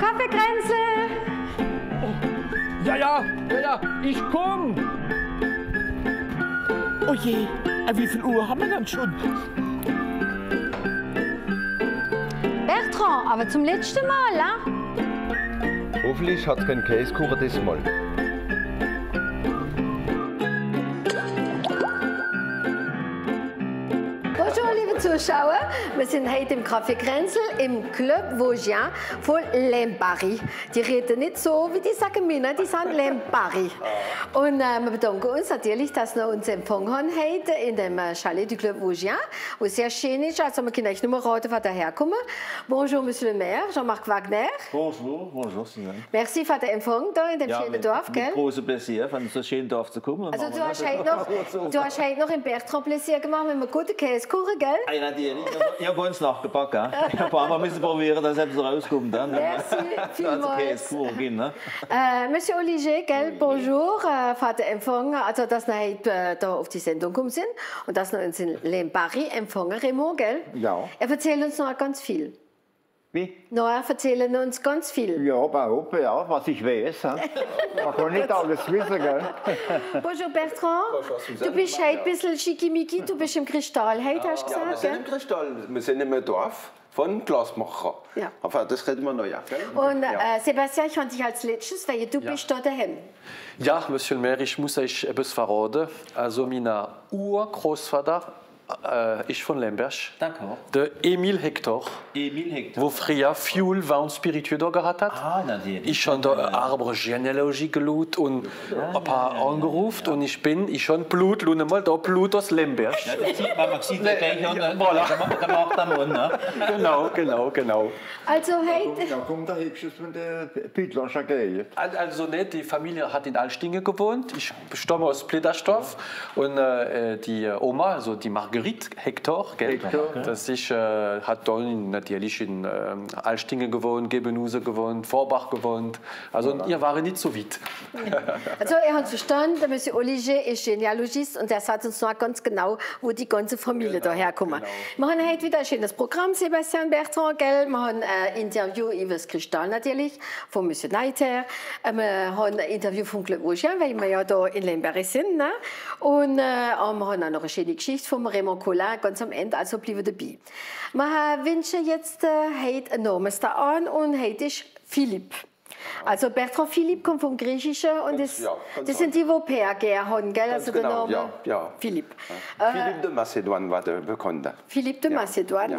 Kaffeekränzle! Ja, ich komm! Oh je, wie viel Uhr haben wir denn schon? Bertrand, aber zum letzten Mal, ja? Hoffentlich hat's keinen Käsekuchen das Mal. Zuschauen. Wir sind heute im Café Kränzl im Club Vosgien von Lempari. Die reden nicht so, wie die sagen Männer, die sagen Lempari. Und wir bedanken uns natürlich, dass wir uns empfangen haben heute in dem Chalet du Club Vosgien, wo sehr schön ist. Also wir können euch nur raten, von der herkommen. Bonjour, Monsieur le Maire, Jean-Marc Wagner. Bonjour, bonjour, Suzanne. Merci für den Empfang hier in dem schönen Dorf. Mit großem Plaisir, von so schönen Dorf zu kommen. Also du hast heute noch in Bertrand Plaisir gemacht mit einem guten Käsekuchen, gell? Nein, natürlich. Ich habe uns nachgepackt. Ich habe ein paar Mal probieren, dass es rauskommt. Dann. Merci, vielmals. Ne? Monsieur Olivier, gell, bonjour, Vater empfangen, also dass wir heute da auf die Sendung gekommen sind und dass wir uns in Lempari empfangen, Raymond, gell? Ja. Er erzählt uns noch ganz viel. Wie? Noah erzählen uns ganz viel. Ja, bei Hoppe, ja, was ich weiß. Man kann nicht alles wissen, gell? Bonjour Bertrand, du bist heute ein bisschen schickimicki, du bist im Kristall heute, hast du gesagt. Ja, wir sind im Kristall, wir sind im Dorf von Glasmacher. Ja. Aber das reden wir noch, ja. Und Sebastian, ich fand dich als letztes, weil du bist da daheim. Ja, Monsieur le Maire, ich muss euch etwas verraten. Also mein Urgroßvater ist von Lemberg. Der Emil Hector. Emil Hector. Wo früher viel Wein und Spiritueux da gehabt hat. Ah, natürlich. Ich habe da Arbre Genealogie geschaut und ein paar angerufen. Und ich bin, Blut, schau mal, da Blut aus Lemberg. Ja, man sieht das gleich an, man macht am Mund, ne? Genau. Also heute... Da kommt der Hübsches von der Pietlanscher Gäge. Also nicht, die Familie hat in Alstinge gewohnt. Ich stamme aus Plederstorf. Und die Oma, also die Margarete, Hector, gell? Das ist, hat dann natürlich in Alstinge gewohnt, Gebenuse gewohnt, Vorbach gewohnt. Also ihr waren nicht so weit. Also ihr habt verstanden, der Monsieur Olivier ist Genealogist und der sagt uns noch ganz genau, wo die ganze Familie daherkommt. Wir haben heute wieder ein schönes Programm, Sebastian Bertrand, gell? Wir haben ein Interview über das Kristall natürlich, von Monsieur Neiter. Wir haben ein Interview von Club Vosgien, weil wir ja da in Lemberg sind. Ne? Und wir haben auch noch eine schöne Geschichte von ganz am Ende, also bleiben dabei. Wir wünschen jetzt heute einen Namen an und heute ist Philipp. Also Bertrand Philipp kommt vom Griechischen und das sind die, die Perger haben, gell? Also der Name Philipp. Philipp de Macedon war der Bekannte. Philipp de Macedon,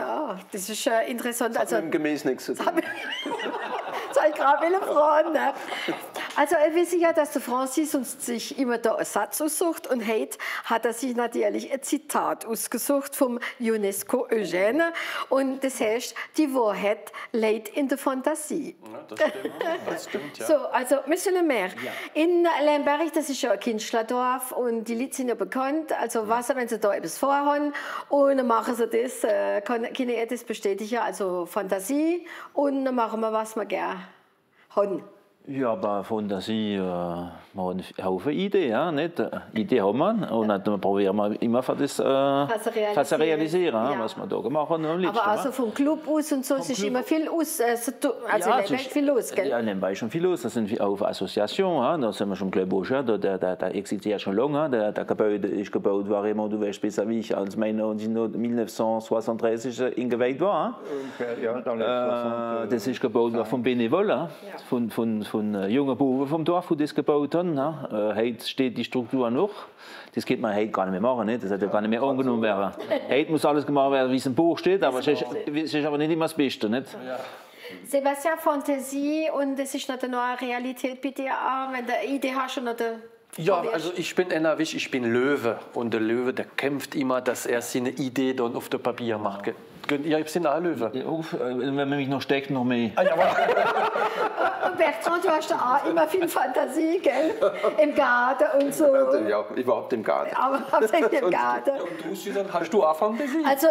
das ist interessant. Das hat also, mit dem Gemäß nichts zu tun. Das ist gerade eine Frage, ne? Also er weiß ja, dass der Francis uns sich immer da einen Satz aussucht und heute hat er sich natürlich ein Zitat ausgesucht vom UNESCO Eugène und das heißt, die Wahrheit liegt in der Fantasie. Ja, das stimmt. Das stimmt, ja. So, also, Monsieur le Maire, in Lemberg, das ist ja ein Kindschladorf und die Leute sind ja bekannt, also was, wenn sie da etwas vorhaben und dann machen sie das, kann ich das bestätigen, also Fantasie und dann machen wir, was wir gerne haben. Ja, bei Fantasie, wir haben eine Idee, ja, nicht? Idee haben wir und dann probieren wir immer für das zu realisieren, was wir da gemacht haben. Aber also vom Club aus und so, es ist immer viel los, also in Lemberg viel los, gell? Ja, in Lemberg ist schon viel los, da sind wir auf Assoziation, da sind wir schon im Club Vosgien, da existiert schon lange, der Gebäude ist gebaut, war immer, du weißt besser wie ich, als meine 1936 eingeweiht war. Das ist gebaut von Benevol, von jungen Bauern vom Dorf, die das gebaut haben. Heute steht die Struktur noch. Das geht man heute gar nicht mehr machen. Nicht? Das hätte gar nicht mehr angenommen werden. Heute muss alles gemacht werden, wie es im Buch steht, aber es ist aber nicht immer das Beste. Nicht? Ja. Sebastian, Fantasie und es ist nicht nur eine Realität bei dir, wenn du eine Idee hast oder... Ja, also ich bin Ennerwisch, ich bin Löwe. Und der Löwe, der kämpft immer, dass er seine Idee dann auf dem Papier macht. Ja, ich bin ein Löwe. Wenn man mich noch steckt, noch mehr. Bertrand, du hast da auch immer viel Fantasie, gell? Im Garten und so. Ja, überhaupt im Garten. Aber hauptsächlich im Garten. Und du, hast du auch Fantasie? Also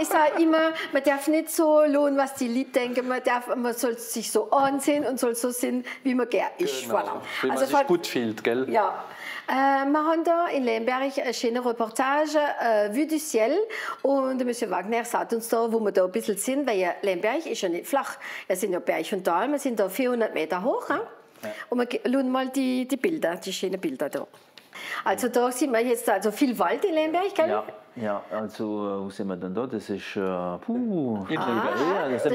ich sage immer, man darf nicht so lohnen, was die Lieb denken. Man soll sich so ansehen und soll so sein, wie man gerne ist. Genau. Wie man sich gut fühlt, gell? Ja. machen da in Lemberg eine schöne Reportage, Vue du Ciel. Und Monsieur Wagner sagt uns da, wo wir da ein bisschen sind, weil ja Lemberg ist ja nicht flach. Es sind ja Berg und Tal, wir sind da 400 Meter hoch. Ja. Und wir schauen mal die Bilder, die schönen Bilder da. Also da sind wir jetzt, also viel Wald in Lemberg, gell? Ja. Ja, also wo sind wir denn da? Das ist, das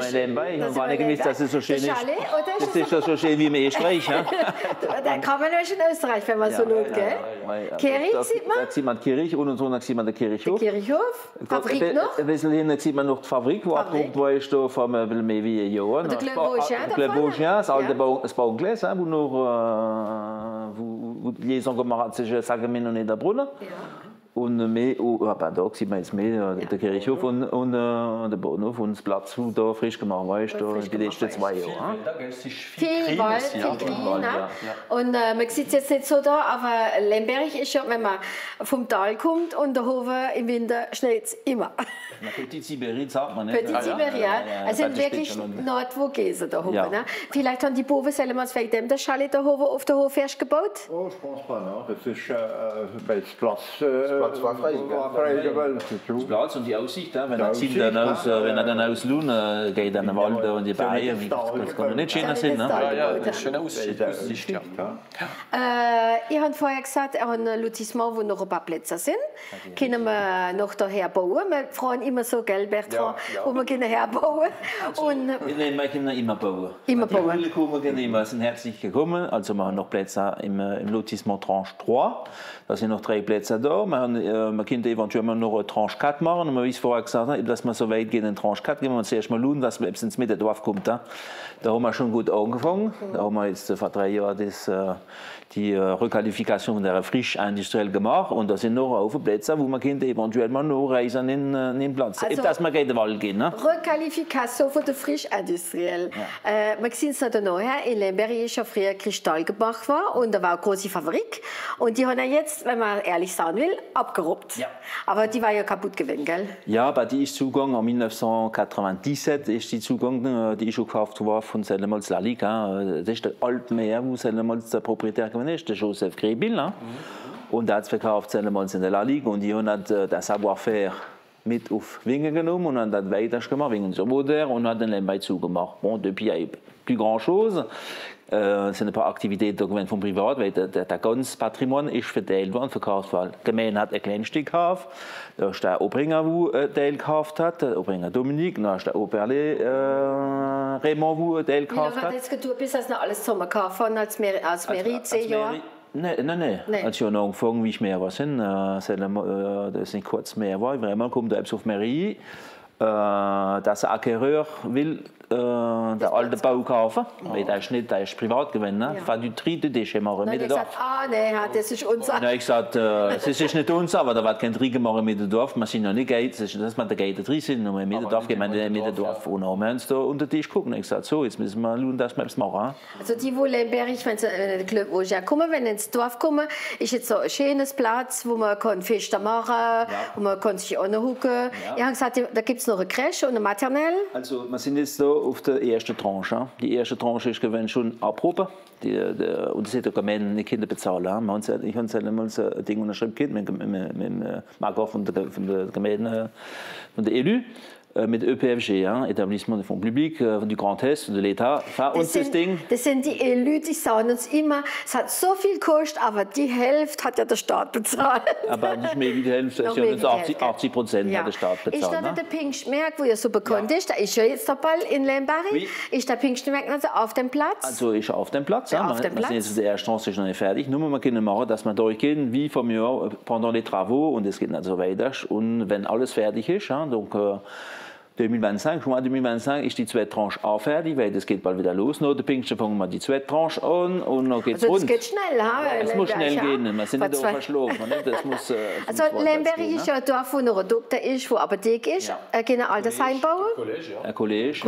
ist nebenbei. Ich habe nicht gewusst, dass es so schön ist. Das ist ja so schön wie im Österreich. Ja? Da kann man nicht in Österreich, wenn man so schaut, gell? Ja. Kirch sieht man? Da sieht man die Kirch und so sieht man den Kirchhof. Der Kirchhof, Fabrik noch? Ein bisschen hinten sieht man noch die Fabrik, wo abgedruckt war vor ein bisschen mehr wie einem Jahr. Und der Glöbauch, ja, das alte Baugläs, wo noch die Lesung gemacht hat zwischen Sagaminen und Ederbrunner. Und mehr, da sieht man jetzt mehr, der Kirchhof und der Bahnhof und das Platz, wo da frisch gemacht war, die letzten 2 Jahre. Viel Wald, viel Grün. Und man sieht es jetzt nicht so da, aber Lemberg ist schon, wenn man vom Tal kommt und der Hofer im Winter schneit es immer. Petit Sibirien sagt man nicht. Petit Sibirien, also wirklich Nordvogesen da oben. Vielleicht haben die Bauern selber wegen dem der Schale da oben auf der Hof erst gebaut? Oh, ich glaube nicht. Das ist bei Platz. Das war frei, das Platz und die Aussicht, wenn er dann aus Lune geht, dann Wald und die Bäume, das kann nicht schöner sein. Ja, eine schöne Aussicht. Ich habe vorher gesagt, wir haben ein Lotissement, wo noch ein paar Plätze sind. Können wir noch daher bauen? Wir fragen immer so, gell, Bertrand, wo wir können herbauen. Wir können immer bauen. Immer bauen. Die Kunden sind herzlich gekommen, also wir haben noch Plätze im Lotissement Tranche 3. Da sind noch 3 Plätze da. Man könnte eventuell noch eine Tranche 4 machen. Und man ist vorher gesagt, dass man so weit geht in Tranche 4, gehen wir uns erst mal schauen, dass man ins Mitterdorf kommt. Da haben wir schon gut angefangen. Da haben wir jetzt vor 3 Jahren die Requalifikation der frisch industriell gemacht. Und da sind noch viele Plätze, wo man könnte eventuell mal noch reisen in den Platz. Also, dass man in den Wald geht. Ne? Requalifikation von der frisch industriell. Ja. Man sieht es noch in Lemberg ist ja früher Kristall gemacht war und da war eine große Fabrik. Und die haben ja jetzt, wenn man ehrlich sagen will, abgeruppt. Ja. Aber die war ja kaputt gewesen, gell? Ja, aber die ist Zugang, an 1997 ist die Zugang, die ist gekauft worden von Sellemals Lalik. Das ist der alte Meer, wo Sellemals der Proprietär gewesen ist, der Joseph Grebil. Mhm. Und der hat es verkauft, Sellemals in der Lalik. Und die haben das Savoir-faire mit auf Wingen genommen und haben das weitergemacht, wegen des Oboders, und haben den Lemberg zugemacht. Bon, depuis, il n'y a plus grand chose. Es sind ein paar Aktivitäten vom Privat, weil der ganze Patrimoine ist verteilt worden, verkauft worden. Gemein hat ein kleines Stück gekauft, da ist der Obringer, der einen Teil gekauft hat, der Obringer Dominik, da ist der Oberle Raymond, der einen Teil gekauft hat. Wie lange hat das gedauert, bis das noch alles zusammengekauft hat, als Meri 10 Jahre? Nein. Als ich noch angefangen, wie ich mehr war, das sind kurz mehr war, einmal kommt er auf Meri, dass der Acquéreur will den alten Bau kaufen, weil der ist nicht, der ist privat gewesen, ne? Ja. Du dritte Dächer machen mit dem Dorf. Ah, nein, das ist unser. Nein, ich sagte, das ist nicht unser, aber da wird kein Dritte machen mit dem Dorf, wir sind noch nicht geil, dass wir da geil drin sind, und mit dem Dorf gehen wir nicht mit dem Dorf. Und dann haben wir uns da unter den Tisch gucken. Ich sagte, so, jetzt müssen wir schauen, dass wir es machen. Also die, wo Lemberg, wenn sie in den Club kommen, wenn sie ins Dorf kommen, ist jetzt so ein schönes Platz, wo man Feste machen kann, wo man sich anhucken. Ich habe gesagt, da gibt es noch eine Crèche und eine Maternelle? Also, wir sind jetzt so auf der ersten Tranche. Die erste Tranche ist schon abgehoben. Und das hätte auch die Kinder bezahlen. Ich habe selber ein Ding unterschrieben mit Marco von der Gemeinde, von der ELU. Mit ÖPFG, Etablissement des Fonds Publics, du Grand Est, de l'État. Das sind die Elite, die sagen uns immer, es hat so viel gekostet, aber die Hälfte hat ja der Staat bezahlt. Aber nicht mehr wie die Hälfte, es sind 80% hat der Staat bezahlt. Ist da der Pingstmerk, wo ihr so bekannt ist, da ist ja jetzt der Ball in Lemberg, ist der Pingstmerk also auf dem Platz? Also ist auf dem Platz, die erste Chance ist noch nicht fertig, nur man kann machen, dass man durchgehen, wie vom Jahr, pendant les travaux, und es geht dann so weiter, und wenn alles fertig ist, donc 2025, schon mal 2025 ist die zweite Tranche auch fertig, weil das geht bald wieder los. Nach der Pingsten fangen wir die zweite Tranche an und dann geht es rund. Also das geht schnell, es muss schnell gehen, wir sind nicht da verschlafen. Also Lemberg ist ja ein Dorf, wo noch ein Doktor ist, wo eine Apotheke ist. Können wir all das heimbauen? Ein College,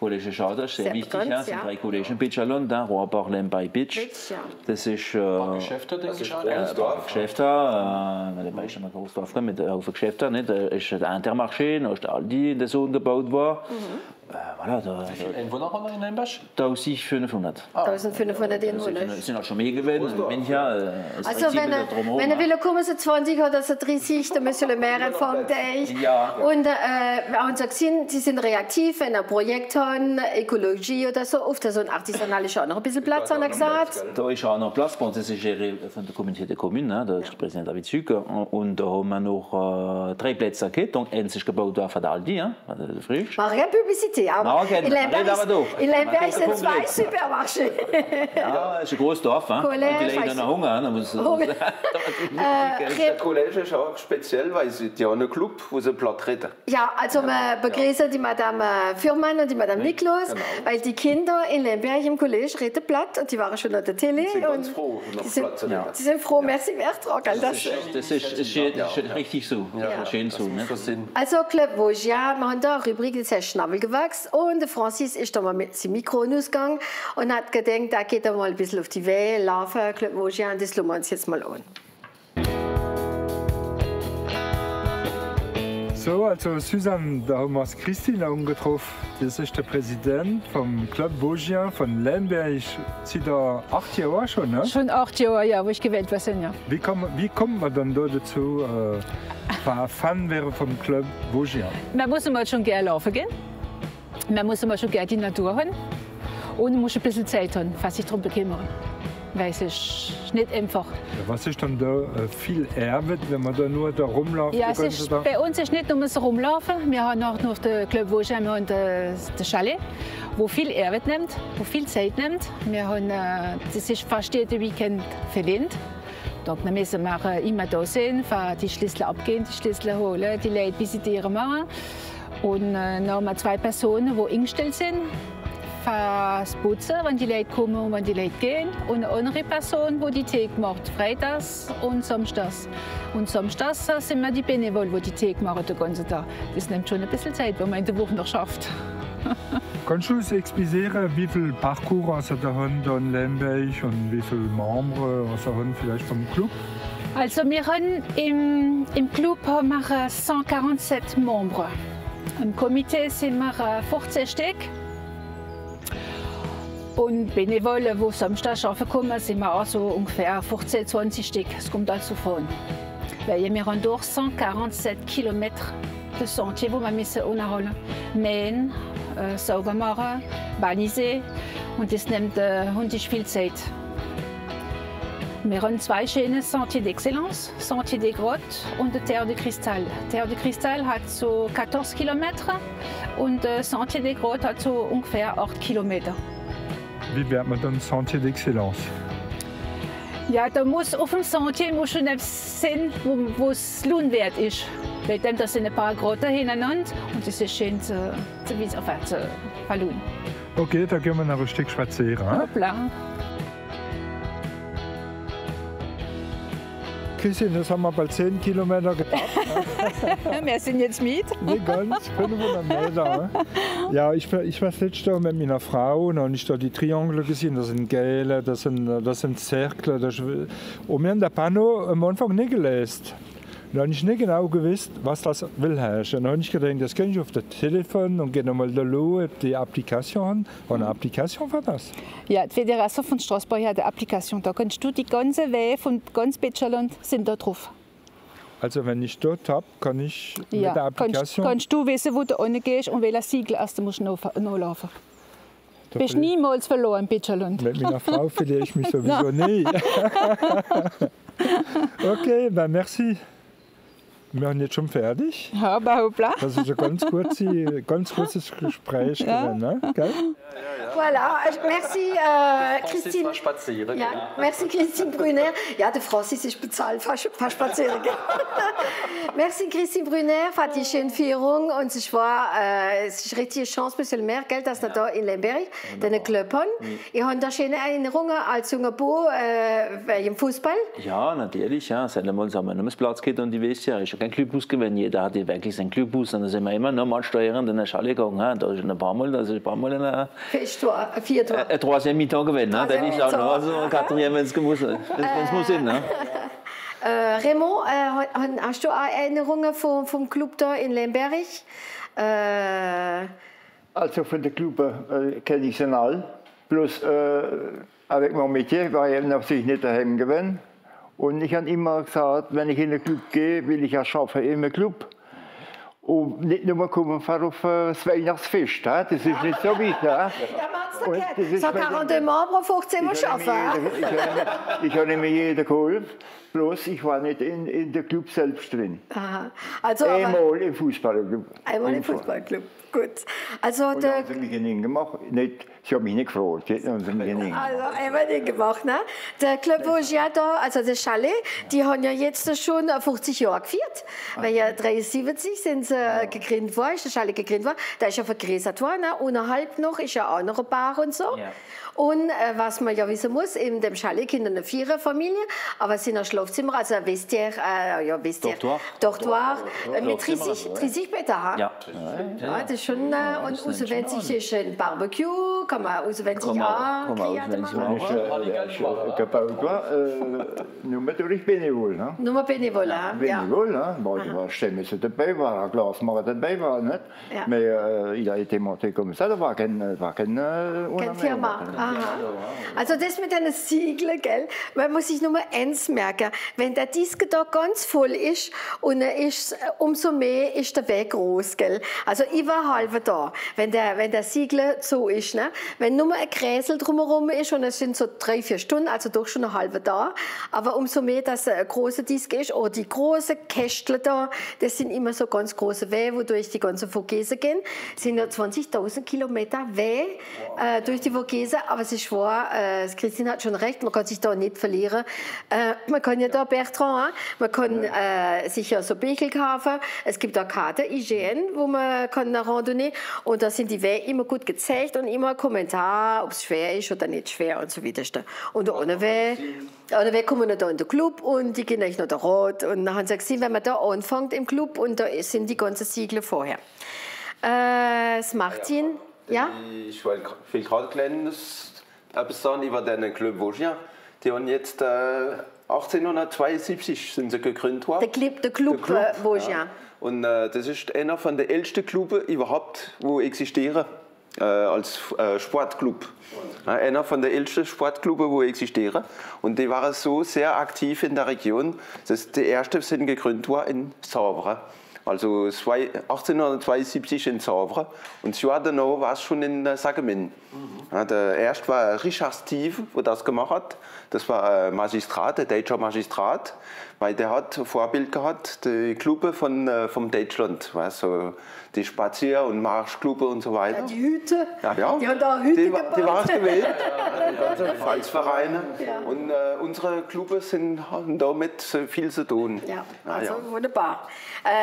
College ist auch das, sehr wichtig. Es sind 3 Kollegen in Pitschalon, Rohrbach, Lemberg, Pitsch. Das ist ein paar Geschäfte, denke ich. Ein paar Geschäfte. Lemberg ist ein großes Dorf mit Geschäften. Da ist der Intermarché, da ist der Aldi, der so gebaut war. Wie viele Einwohner haben wir in Lemberg? 1500. 1500 Einwohner. Es sind auch schon mehr gewesen. Ja, also wenn er will, kommen sie 20 oder so 30, dann müssen wir mehr empfangen. Ja. Und auch so gesehen, sie sind reaktiv, wenn er Projekte haben, Ökologie oder so. Oft so ein artisanal ist auch noch ein bisschen Platz, haben wir gesagt. Da ist auch noch Platz, bei uns ist es von der Community der Kommune, da ist Präsident David Züger. Und da haben wir noch 3 Plätze gehabt, und eins ist gebaut von Aldi, frisch. Keine Publicité, aber in Lemberg sind 2 Supermärkte. Ja, es ist ein großes Dorf. Die Leute haben Hunger. Der College ist auch speziell, weil sie ja einen Club, wo sie platt reden. Ja, also wir begrüßen die Madame Fürmann und die Madame Niklaus, weil die Kinder in Lemberg im College reden platt und die waren schon an der Tele. Sie sind ganz froh, noch Platz zu reden. Sie sind froh, merci Bertrand. Das ist richtig so, schön so. Also Club Vosgia, wir haben da eine Rubrik, das heißt Schnabelgewächs, und Francis ist da mal mit seinem Mikro rausgegangen und hat gedacht, da geht er mal ein bisschen auf die Welt, laufen, Club Vosgia, und das schauen wir uns jetzt mal an. So, also Susanne, da haben wir Christine getroffen. Das ist der Präsident vom Club Vosgia von Lemberg. Sie da 8 Jahre schon, ne? Schon 8 Jahre, ja, wo ich gewählt war, ja. Wie kommt man dann da dazu, Fan wäre vom Club Vosgia? Man muss mal schon gerne laufen gehen. Man muss mal schon gerne die Natur haben. Und man muss ein bisschen Zeit haben, was sich darum bekümmern. Weil es ist nicht einfach. Ja, was ist dann da viel Arbeit, wenn man da nur da rumläuft? Ja, bei uns ist nicht nur das Rumlaufen. Wir haben auch noch den Club Vosgia, wir haben den Chalet, wo viel Arbeit nimmt, wo viel Zeit nimmt. Wir haben, das ist fast jedes Weekend verdient. Wir müssen immer da sein, die Schlüssel abgehen, die Schlüssel holen, die Leute visitieren machen. Und dann haben wir 2 Personen, die eingestellt sind. Das Putzen, wenn die Leute kommen und wenn die Leute gehen. Und eine andere Person, die Theke macht, freitags und samstags. Und samstags sind wir die Benevol, die Theke machen den ganzen Tag. Das nimmt schon ein bisschen Zeit, wenn man in der Woche noch schafft. Kannst du uns explizieren, wie viele Parcours da haben in Lemberg und wie viele Membres haben vielleicht vom Club? Also wir haben im Club haben wir 147 Membres. Im Komitee sind wir 14 Stück. Und Benevole, die samstags arbeiten kommen, sind wir auch so ungefähr 15, 20 Stück. Es kommt also von. Weil wir haben durch 147 Kilometer de Sentier, wo wir müssen unterholen. Mähen, sauber machen, balisen. Und das nimmt hundisch viel Zeit. Wir haben 2 schöne Sentiers d'Excellence, Sentier des Grottes und der Terre de Cristal. Terre de Cristal hat so 14 Kilometer und Sentier des Grottes hat so ungefähr 8 Kilometer. Wie wird man dann Sentier d'Excellence? Ja, da muss auf dem Sentier muss schon etwas sein, wo es lohnwert ist. Weil da sind ein paar Grotten hintereinander und es ist schön zu verlohnen. Okay, da gehen wir noch ein Stück spazieren. Hoppla. Christine, das haben wir bald 10 Kilometer gebracht. Wir sind jetzt mit. Nicht ganz, 500 Meter. Ja, ich war letztes Jahr mit meiner Frau und habe ich da die Triangle gesehen. Das sind Gele, das sind Zirkel. Und wir haben das Pano am Anfang nicht gelesen. Dann habe ich nicht genau gewusst, was das will heißen. Dann habe ich gedacht, das kann ich auf das Telefon und gehe nochmal da los, ob die Applikation. Und eine Applikation war das? Ja, die Federation von Straßburg hat eine Applikation. Da kannst du die ganze Welt von ganz Betscherland sind da drauf. Also wenn ich dort habe, kann ich mit der Applikation... Kannst du wissen, wo du hingehst und welches Siegel erst musst du nachlaufen. Du bist niemals verloren in Betscherland. Mit meiner Frau verliere ich mich sowieso nie. Okay, ben merci. Wir sind jetzt schon fertig. Hoppla, hoppla. Das ist ein ganz kurzes Gespräch. Ja. Ne? Okay? Ja. Voilà, merci Christine. Spazieren, ja. Ja. Merci Christine Brunner. Ja, der Francis ist bezahlt, fast spazieren. Merci Christine Brunner für die schöne Führung. Und es ist richtig eine Chance, ein bisschen mehr Geld, dass wir hier in Lemberg den Club haben. Ich habe da schöne Erinnerungen als junger Bub im Fußball. Ja, natürlich. Ja. Seit einmal haben wir einen Platz gehabt und die Weste. Ich habe keinen Clubbus gewonnen. Jeder hatte wirklich seinen Clubbus. Und dann sind wir immer noch mal steuernd in der Schale gegangen. Da ist ein paar Mal in der. Festtor, Viertor. Troisième mi-temps gewonnen. Dann ist auch noch so ein Quatrième, wenn es muss. Das muss sein. Raymond, hast du auch Erinnerungen vom Club da in Lemberg? Also von de club ken ik ze al. Plus avec mon métier war ich natürlich nicht daheim gewesen. Und ich habe immer gesagt, wenn ich in den Club gehe, will ich ja schaffen im Club. Und nicht nur kommen auf das Weihnachtsfest. Das ist nicht so weit. Ja, so 42 Mal pro 15 Mal arbeiten. Ich habe nicht mehr jeder geholfen, bloß ich war nicht in den Club selbst drin. Aha. Also, einmal im Fußballclub. Einmal im Fußballclub. Gut. Also und haben sie mich nicht gemacht. Nicht, sie haben mich nicht gefragt. Also, nicht gemacht, ne? Der Club, wo ich ja da, also der Chalet, die haben ja jetzt schon 50 Jahre gefeiert. Weil ja 73 sind sie gegründet worden, ist der Chalet gegründet worden. Da ist ja vergrößert worden, ne? Unterhalb noch ist ja auch noch eine Bar und so. Ja. Und was man ja wissen muss, in dem Chalet Kinder eine Viererfamilie, aber es sind ein Schlafzimmer, also ein Dortoir, mit 30 Meter. Ja. Das ist schon, und auswendig ist ein Barbecue, kann man auswendig auch Kreaten machen. Nur natürlich Benevol, ne? Nur Benevol, ja. Benevol, ne? Moi, je dabei war, ein Glas Marat dabei war, nicht? Aber il a été monté comme ça, da war keine Firma. Aha. Also das mit einer Ziegel, gell? Man muss sich nur mal eins merken, wenn der Disco da ganz voll ist, und er ist, umso mehr ist der Weg groß, gell? Also überhalb da, wenn der Ziegel so ist, ne? Wenn nur ein Gräsel drumherum ist und es sind so 3-4 Stunden, also doch schon eine halbe da, aber umso mehr, dass ein großer Disco ist, oder die großen Kästle da, das sind immer so ganz große Wege, wodurch die ganzen Vogese gehen, sind ja 20.000 Kilometer Wege durch die Vogese. Aber es ist wahr, Christine hat schon recht, man kann sich da nicht verlieren. Man kann ja da, Bertrand, man kann sich ja so Bechel kaufen. Es gibt da Karte, IGN, wo man kann eine Randonnée, und da sind die Wege immer gut gezeigt und immer ein Kommentar, ob es schwer ist oder nicht schwer und so weiter. Und ohne Weg kommen wir da in den Club und die gehen eigentlich noch da rot. Und dann haben sie gesehen, wenn man da anfängt im Club, und da sind die ganzen Siegel vorher. Es macht ihn... Ja? Ich will gerade kleines etwas sagen über den Club Vosgien. Die haben jetzt 1872 sind sie gegründet worden. Der Club Vosgien. Ja. Und das ist einer von der ältesten Clubs überhaupt, wo existieren als Sportclub. Ja, einer von der ältesten Sportclubs, wo existieren. Und die waren so sehr aktiv in der Region, dass die ersten sind gegründet worden in Savre. Also 1872 in Savre, und das Jahr danach war es schon in Sagemin. Ja, der erste war Richard Steve, der das gemacht hat. Das war ein Magistrat, ein deutscher Magistrat, weil der hat ein Vorbild gehabt, die Klube vom Deutschland, also die Spazier- und Marschklube und so weiter. Ja, die Hüte, ja. Die haben da Hüte gebaut. Die waren gewählt, also Vereinsvereine. Ja. Und unsere Klube haben damit viel zu tun. Ja, also ja, wunderbar.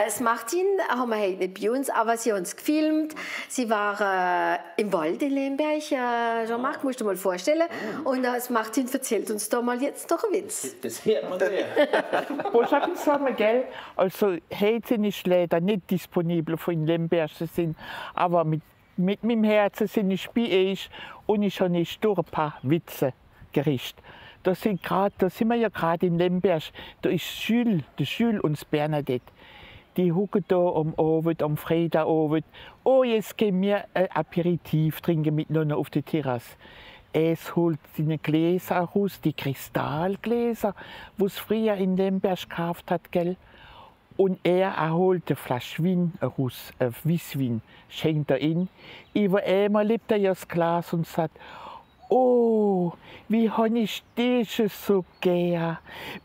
Das Martin haben wir heute nicht bei uns, aber sie haben uns gefilmt. Sie waren im Wald in Lemberg, Jean-Marc, musst du mal vorstellen. Und das Martin erzählt uns da mal jetzt doch einen Witz. Das hört man ja. Botschaften sagen, gell? Also heute sind die Schläger nicht disponibel von Lemberg, sind, aber mit meinem Herzen sind ich bei euch, und ich habe nicht durch ein paar Witze gerichtet. Da sind wir ja gerade in Lemberg, da ist Jules und Bernadette. Die hucken da am Abend, am Freitagabend. Oh, jetzt gehen wir ein Aperitif trinken miteinander auf der Terrasse. Es holt seine Gläser raus, die Kristallgläser, die es früher in Lemberg gekauft hat, gell? Und er holt eine Flasche Wein raus, Wisswein, schenkt er ihn. Über einmal lebt er ja das Glas und sagt: Oh, wie habe ich dich so gern.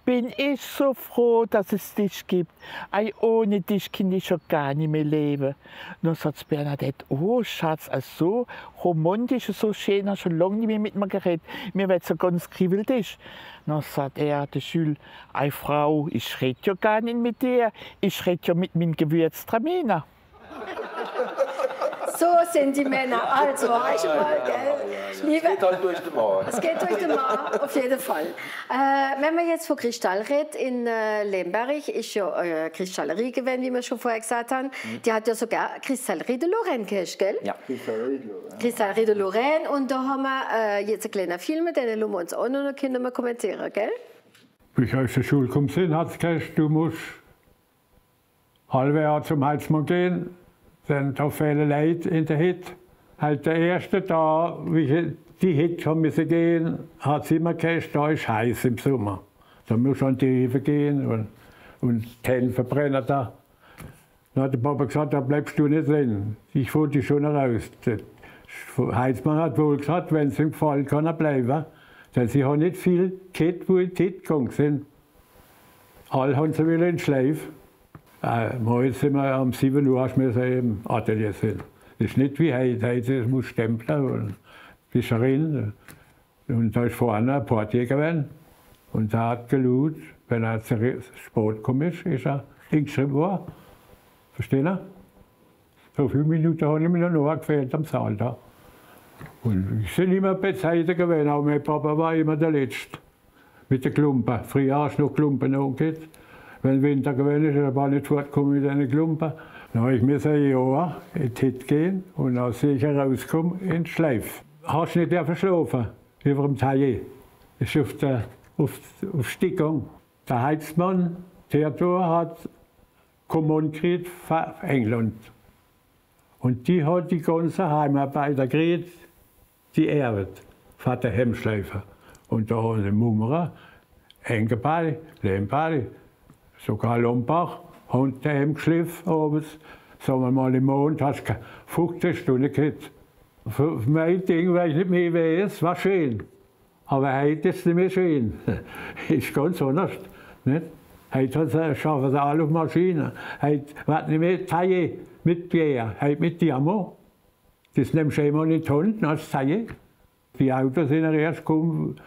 Bin ich so froh, dass es dich gibt. Ei, ohne dich kann ich schon gar nicht mehr leben. Dann sagt Bernadette: Oh, Schatz, also so romantisch, so schön, hast schon lange nicht mehr mit mir geredet. Mir wird so ganz kribbelig. Dann sagt er, der Jules: Ei, Frau, ich rede ja gar nicht mit dir. Ich rede ja mit meinem Gewürztraminer. So sind die Männer. Also, reicht mal, gell? Liebe, es geht halt durch den Mar. Es geht durch den Mar, auf jeden Fall. Wenn man jetzt von Kristall redet, in Lemberg ist ja eine Kristallerie gewesen, wie wir schon vorher gesagt haben. Die hat ja sogar Kristallerie de Lorraine gehabt, gell? Ja, Kristallerie de Lorraine. Und da haben wir jetzt einen kleinen Film, den schauen wir uns an und dann können wir kommentieren, gell? Wie ich aus der Schule gekommen hat es gesagt, du musst halb Jahr zum Heizmann gehen, denn da fehlen Leute in der Hütte. halt der erste da, die hätte schon müssen gehen, hat es immer geheißen, da ist heiß im Sommer. Da muss schon die Hefe gehen und Tellen verbrennen da. Dann hat der Papa gesagt, da bleibst du nicht drin. Ich wollte dich schon raus. Heinzmann hat wohl gesagt, wenn es ihm gefallen kann, er bleiben. Denn sie haben nicht viel gehabt, wo sie gegangen sind. Alle haben sie wieder in den Schleif. Mal sind wir um 7 Uhr im Atelier sind. Das ist nicht wie heute. Heute muss Stempler und Fischerin. Und da ist vorne ein Portjäger gewesen. Und da hat geluht, wenn er zu spät gekommen ist er hingeschrieben worden. Verstehen Sie? So viele Minuten habe ich mir noch gefehlt am Saal da. Und ich bin immer bezeichnet gewesen, aber mein Papa war immer der Letzte. Mit den Klumpen. Früher hast du noch Klumpen umgeht. Wenn Winter gewesen ist, dann war ich nicht fortgekommen mit den Klumpen. Dann habe ich mir ein Jahr in die Hütte gehen und dann sehe ich rauskommen in den Schleif. Hast du nicht verschlafen über dem Taille. Das ist auf Stickung. Der Heizmann, der da hat Kommand gekriegt von England. Und die hat die ganze Heimarbeiter gekriegt, die erbt, von der Hemmschleifer. Und da haben sie Mummerer, Engelbadi, Lehmbadi, sogar Lombach, und der Hemmschliff abends, sagen wir mal im Mond, hast du 15 Stunden gehabt. Für mein Ding, weil ich nicht mehr weiß, war schön. Aber heute ist es nicht mehr schön. Ist ganz anders. Nicht? Heute schaffen sie alle auf Maschinen. Heute wird nicht mehr Taille mit Bier, heute mit Diamant. Das nimmst du immer in die Hand, dann hast du Taille. Die Autos sind erst gekommen,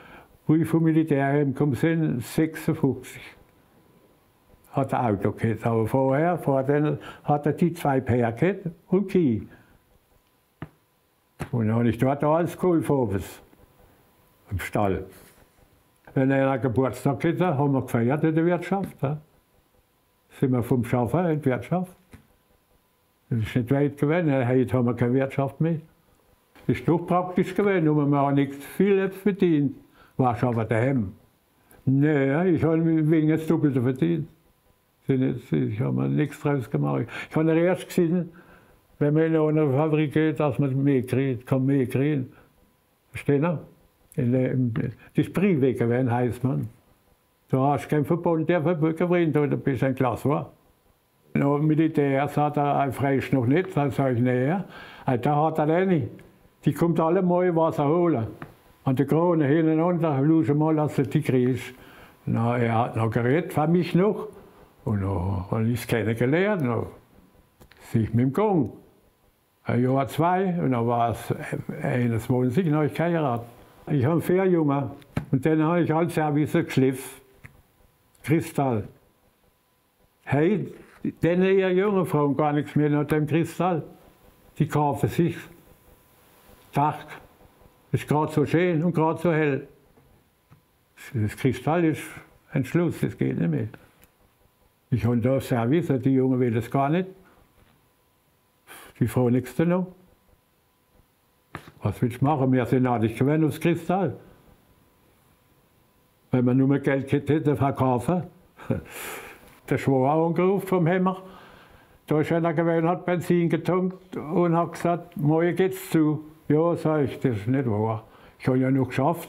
wo ich vom Militär heimgekommen bin, 56. Hat ein Auto gehabt. Aber vorher hat er die zwei Paar gehabt und Kie. Und dann habe ich dort alles geholfen, im Stall. Wenn einer Geburtstag hatte, haben wir gefeiert in der Wirtschaft. Da sind wir vom Schaffen in die Wirtschaft. Das ist nicht weit gewesen, heute haben wir keine Wirtschaft mehr. Das ist doch praktisch gewesen, aber wir haben nicht viel verdient. Warst aber daheim. Nein, ich habe wegen des Doppelte verdient. Ich habe nichts draus gemacht. Ich habe erst gesehen, wenn man in eine Fabrik geht, dass man mehr kriegt, kann mehr kriegen. Verstehen Sie? Das Priweg gewesen, heißt man. Da hast du keinen Verbund, der verbringt, oder bist ein Glas war. Und Militär sagt er, ein Freisch noch nicht, dann sage ich, näher. Da hat er eine. Die kommt alle mal Wasser holen. An der Krone hin und unter, schau mal, dass der Tiger ist. Na, er hat noch geredet, für mich noch. Und dann habe ich es kennengelernt. Sich mit dem Gong. Ein Jahr, zwei, und dann war es 21, dann habe ich geheiratet. Ich habe einen Fährjungen und dann habe ich alle Service geschliffen. Kristall. Hey, denn ihr jungen Frauen gar nichts mehr nach dem Kristall. Die kaufen sich. Tag. Ist gerade so schön und gerade so hell. Das Kristall ist ein Schluss, das geht nicht mehr. Ich habe da Service, die Jungen will das gar nicht. Die Frauen nichts zu noch. Was willst du machen? Wir sind nicht gewöhnt aufs Kristall. Wenn man nur mehr Geld hätte, verkaufen. Der Schwager angerufen vom Hämmer. Da ist einer gewöhnt, hat Benzin getunkt und hat gesagt, morgen geht's zu. Ja, sag ich, das ist nicht wahr. Ich habe ja noch geschafft.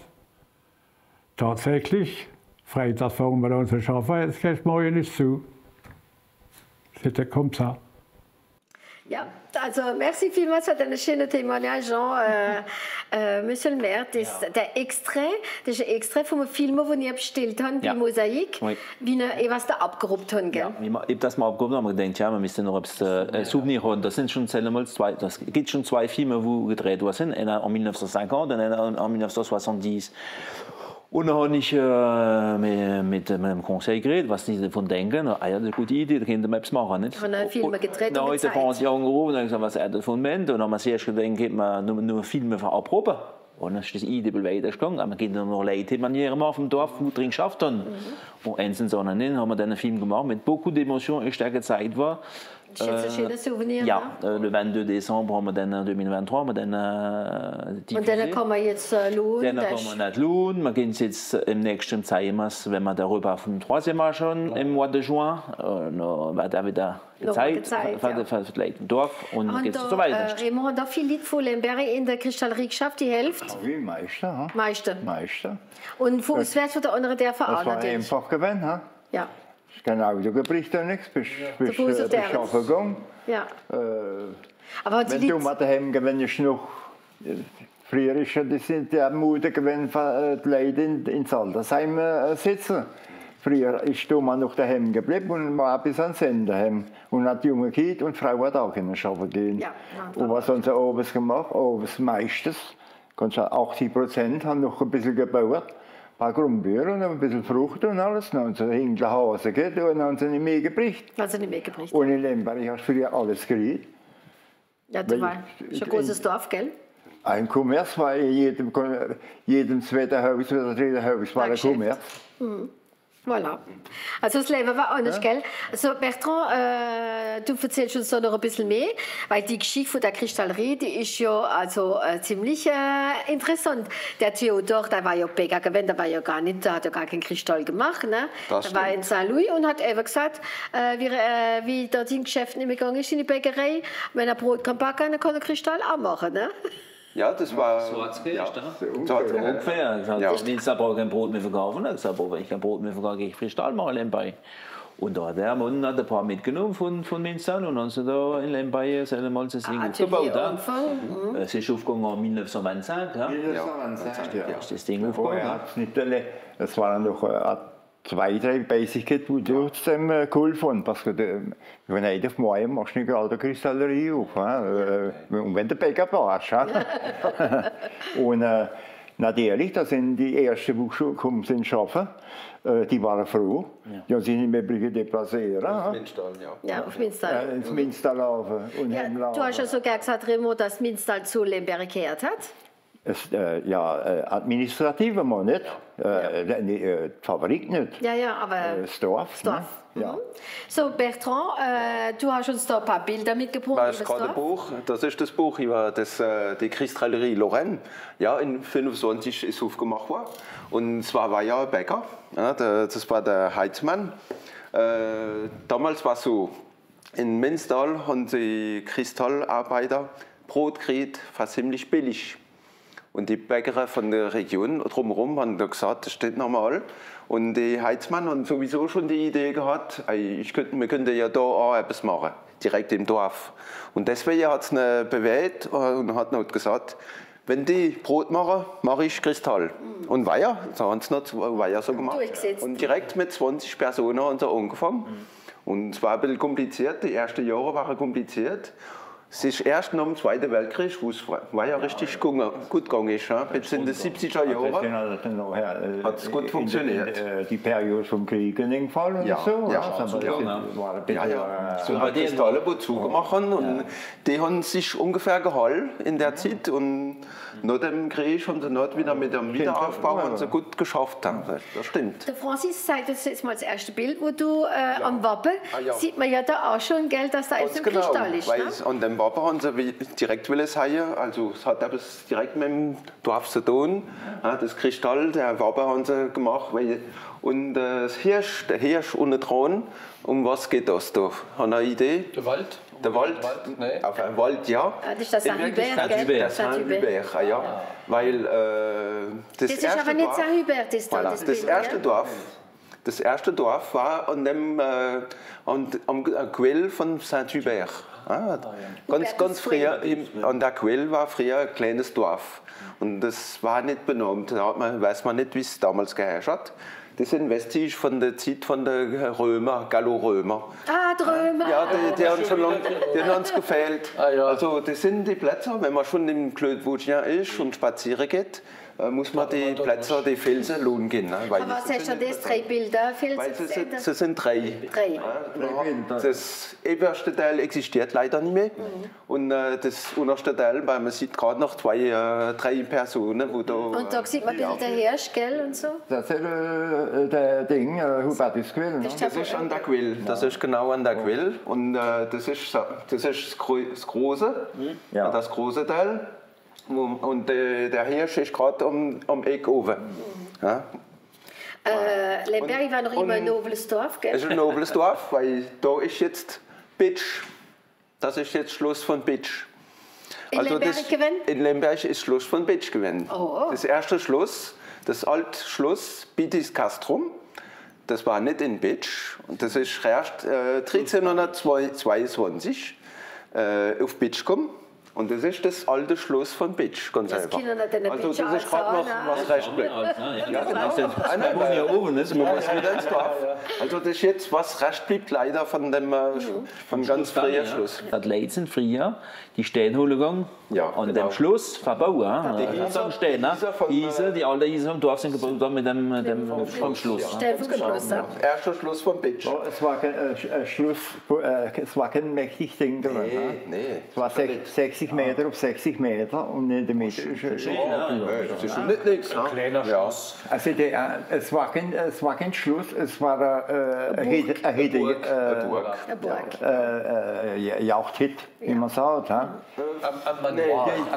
Tatsächlich, Freitag fangen wir an zu schaffen, jetzt geht morgen nicht zu. Seht kommt so. Ja, also merci vielmals für deine schöne Témoignage, Jean. Monsieur le Maire, das ist ein Extrait von einem Film, den ich bestellt habe, die Mosaik, wie was da abgeruppt haben. Ja, ich habe das mal abgeruppt, aber ich denke, ja, wir müssen noch ein Souvenir haben. Das sind schon zwei Filme, die gedreht wurden, einer en 1950 und einer en 1970. Und dann habe ich mit meinem Conseil geredet, was die davon denken. Ah ja, das ist eine gute Idee, da können wir etwas machen. Nicht? Von einem Film gedreht und gezeigt. Dann habe ich den Franz angerufen und gesagt, was er davon meint. Und dann haben wir zuerst gedacht, wir können nur Filme abproben. Und dann ist das Idee weitergegangen. Aber wir können noch Leute Manieren machen vom Dorf, die drin geschafft haben. Und eins und so, dann haben wir dann einen Film gemacht mit beaucoup d'émotion, der gezeigt war. Chez le souvenir, ja, ne? Le 22 décembre den 2023 haben wir dann die. Und dann kann man jetzt lohnen. Dann kann man nicht lohnen. Wir gehen jetzt im nächsten Zeimas, wenn wir darüber auf dem 3. Mal schon, ja, im Mois de Juin, wird auch wieder gezeigt, vielleicht im Dorf und geht so weiter. Wir haben da viele Leute von Lemberg in der Kristallrikschaft, die Hälfte. Ah, wie, Meister. Meister. Und wo es wird von der anderen Dörfer auch natürlich. Das war einfach gewesen, ha? Ja. Ich kann auch so gebricht und nichts, bis auf gegangen. Ja. Aber wenn du mal daheim gewöhnst, noch früher ist ja, die sind ja Mutter gewesen, die Leute in Altersheim sitzen. Früher ist du mal noch daheim geblieben und war bis ans Ende daheim. Und hat junge Kind und Frau hat auch in den Schaffen gehen. Ja, und was haben sie oben gemacht? Oben meistens, 80% haben noch ein bisschen gebaut. Ein paar Grumbier und ein bisschen Frucht und alles. Dann haben sie hinten nach Hause geht und haben sie nicht mehr gebracht. Und in Lemberg hast du früher alles gekriegt. Ja, das war schon ein großes Dorf, gell? Ein Kommerz war in jedem zweiten Haus oder dritten Haus war ein Kommerz. Mhm. Voilà. Also das Leben war anders, ja, gell? Also Bertrand, du erzählst uns da noch ein bisschen mehr, weil die Geschichte von der Kristallerie, die ist ja also ziemlich interessant. Der Theodor, der war ja Bäcker gewesen, der war ja gar nicht, der hat ja gar keinen Kristall gemacht, ne? Der war in St. Louis und hat eben gesagt, wie dort in Geschäften immer gegangen ist, in die Bäckerei, wenn er Brot kann backen, dann kann er Kristall auch machen, ne? Ja, das war. So hat es gerecht, so hat es ungefähr. Ich habe Dienstag kein Brot mehr verkaufen. Ich habe gesagt, wenn ich kein Brot mehr verkaufe, gehe ich Kristall mal in Lemberg. Und da hat der Mann ein paar mitgenommen von Münstern und haben sie da in Lemberg selber mal das Ding aufgebaut. Es ist aufgegangen 1925. Ja? 1925, ja. Ist das Ding aufgegangen. Es waren noch 2, 3 Beisigkeiten, wo du trotzdem geholfen hast. Wenn du auf morgen machst, nicht eine Kristallerie auf. Und wenn du Bäcker brauchst. Und natürlich, da sind die ersten, die gekommen sind, arbeiten, die waren froh. Ja. Die haben sich nicht mehr deplaziert. Auf Minztal, ja. Ja, auf Minztal. Ins Minztal laufen und ja, laufen. Du hast ja sogar gesagt, Remo, dass Minztal zu Lemberg gehört hat. Es, ja, administrativ mal nicht, die Fabrik nicht, ja, aber das Dorf. Das Dorf. Ne? Ja. So Bertrand, du hast uns da ein paar Bilder mitgebracht. Das ist gerade Buch, das ist das Buch über die Kristallerie Lorraine, ja, in 1925 ist aufgemacht worden und zwar war ja ein Bäcker, ja, das war der Heizmann. Damals war es so, in Münster haben die Kristallarbeiter Brot gekriegt, fast ziemlich billig. Und die Bäcker von der Region drumherum haben da gesagt, das steht nochmal. Und die Heizmann haben sowieso schon die Idee gehabt, wir könnten ja da auch etwas machen, direkt im Dorf. Und deswegen hat es ihn bewegt und hat noch gesagt, wenn die Brot machen, mache ich Kristall. Mhm. Und Weiher, so haben sie noch Weiher so gemacht. Und direkt mit 20 Personen haben sie angefangen. Mhm. Und es war ein bisschen kompliziert, die ersten Jahre waren kompliziert. Es ist erst nach dem Zweiten Weltkrieg, wo es war ja richtig gut gegangen ist. Bis in den 70er Jahren hat es gut funktioniert. Die Periode vom Krieg in dem Fall und so. Ja. So hat die alle zugemacht und die haben sich ungefähr gehalten in der Zeit. Und nach dem Krieg haben sie noch wieder mit dem Wiederaufbau und so gut geschafft haben. Das stimmt. Der Francis zeigt uns jetzt mal das erste Bild, wo du am Wappen sieht man ja da auch schon, gell, dass da jetzt ein Kristall ist. Papa haben sie direkt will es heilen, also es hat etwas direkt mit dem Dorf zu tun. Das Kristall, der Papa haben sie gemacht. Und das Hirsch, der Hirsch ohne Thron, um was geht das da? Haben Sie eine Idee? Der Wald. Der Wald, nee. Auf einem Wald, ja. Das ist das Saint-Hubert, Saint-Hubert, ja. Weil das ist aber nicht Saint-Hubert, ist das erste Dorf. Das erste Dorf war an dem am Quell von Saint-Hubert. Ganz früher, an der Quelle war früher ein kleines Dorf und das war nicht benannt, da weiß man nicht, wie es damals geherrscht hat. Das sind Vestige von der Zeit von der Römer, Gallo-Römer. Ah, die Römer! Ja, die haben schon lange, denen haben es gefehlt. Also das sind die Plätze, wenn man schon im Klödwutschja ist und spazieren geht, muss man die Plätze, die Felsen lohnen gehen. Ne? Weil aber was sind das? 3 Bilder? Das sind 3. Ja, das oberste Teil existiert leider nicht mehr. Und das unterste Teil, weil man sieht gerade noch 3 Personen. Wo da, und da sieht man Bilder Hirsch, gell? Und so? Das sind der Ding, Hubertusquill. Ne? Das ist an der Quill, das ist genau an der Quill. Und das ist das große, ja. Das große Teil. Und der Hirsch ist gerade um Eck oben. Ja. Les Berges waren noch immer ein nobles Dorf, gell? Es ist ein nobles Dorf, weil da ist jetzt Bitsch. Das ist jetzt Schluss von Bitsch. In also Lemberg gewesen? In Lemberg ist Schluss von Bitsch gewesen. Oh. Das erste Schluss, das alte Schluss, Bitis Castrum, das war nicht in Bitsch. Und das ist erst 1322 auf Bitsch gekommen. Und das ist das alte Schloss von Bitsch, ganz einfach. Also das ist gerade noch was recht blöd. Also das ist jetzt was recht bleibt leider von dem vom ganz frühen Schluss. Das Leute sind früher die Steinhöhle gegangen und dem Schluss verbauen. Die alten Eisen vom Dorf sind gebaut mit dem Schluss. Erster Schluss von Bitsch. Es war kein Schluss, es war kein mächtiges Ding drin. Es war 60 Meter auf 60 Meter und in der Mitte ist es schon nicht nichts. Ein kleiner Schluss. Also es war kein Schluss, es war ein Jauchtit, wie man sagt. Ein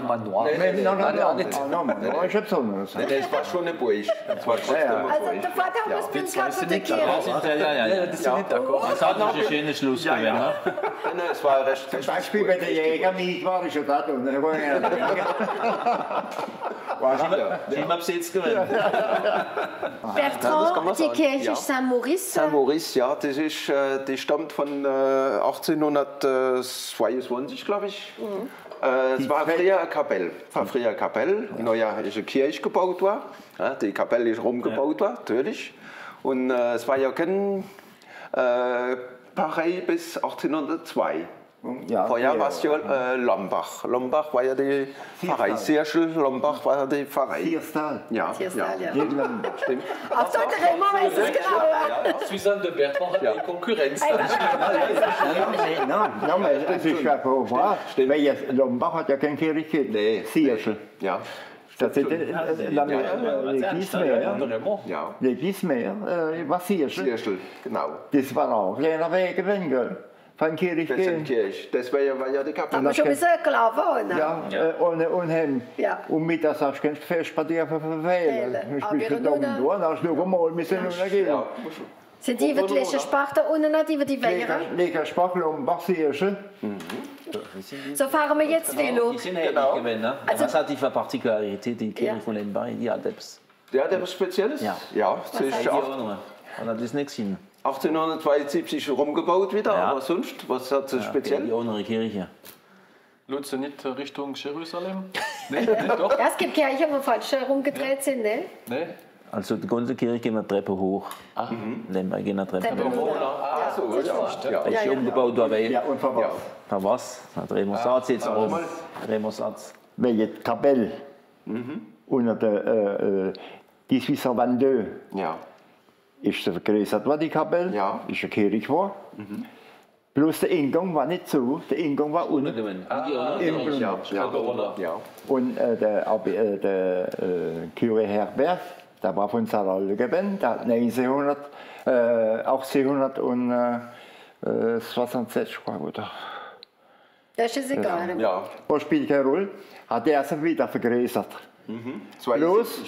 Manoir. Nein, ich hab's auch nicht. Das war schon eine Burg. Also der Vater muss mit dem Kaffee decken. Das ist nicht d'accord. Es hat noch einen schönen Schluss gegeben. Zum Beispiel bei der Jägermiete war ich schon da und dann war ich ja nicht gewesen. Bertrand, die Kirche ist St. Maurice. St. Maurice, ja, das ist, die stammt von 1822, glaube ich. Mhm. Es war früher eine Kapelle. Naja, ist eine Kirche gebaut worden. Ja, die Kapelle ist rumgebaut worden, natürlich. Und es war ja kein Pfarrei bis 1802. Ja, vorher war es ja Lombach. Lombach war ja die Pfarrei. Sierschel, Lombach war ja die Pfarrei. Sierstal. Ja, Sierstal, ja. Stimmt. Auf Deutsch weiß es genau. Suzanne de Bertrand hat eine Konkurrenz. Nein, das ist ja wahr. Lombach hat ja keine Kirche. Nee. Sierschel. Ja. Das ist l'église mère. War Sierschel. Sierschel, genau. Das war auch kleiner Weg in Gell. Von Kirch gehen. Das war ja die Kapelle. Aber schon ein bisschen klar war, ne? Ja, ohne Hemd. Und mit das hast du ganz fest bei dir verfehlen. Du bist da unten durch, hast du noch einmal müssen gehen. Sind die über die letzte Sparte unten oder über die Weihre? Lecker Spachtel um Bachsierchen. So fahren wir jetzt Velo. Die sind heilig gewesen, ne? Was hat die für Partikularität, die Kirche von den beiden? Die hat etwas. Die hat etwas Spezielles? Ja, das ist auch. Und das ist nichts hin. 1872 rumgebaut wieder, aber sonst, was hat es speziell? Die andere Kirche. Lutz nicht Richtung Jerusalem? Nein, nicht doch. Ja, es gibt Kirchen, wo falsch rumgedreht sind, ne? Nee. Also die ganze Kirche geht eine Treppe hoch. Ach. Lemberg geht eine Treppe hoch. Ah, so, ja. Das ist umgebaut worden. Ja, und für was? Für was? Hat Remusatz jetzt oben. Remusatz. Welche Kapelle? Unter der 1822. Ja. Ist vergrößert worden, die Kapelle, ist eine Kirche war. Bloß der Eingang war nicht so, der Eingang war unten. Und der Curé Herbert, der war von Saralde gewesen, der hat 1866 oder. Das ist egal. Das spielt keine Rolle. Hat er sich wieder vergrößert. Bloß,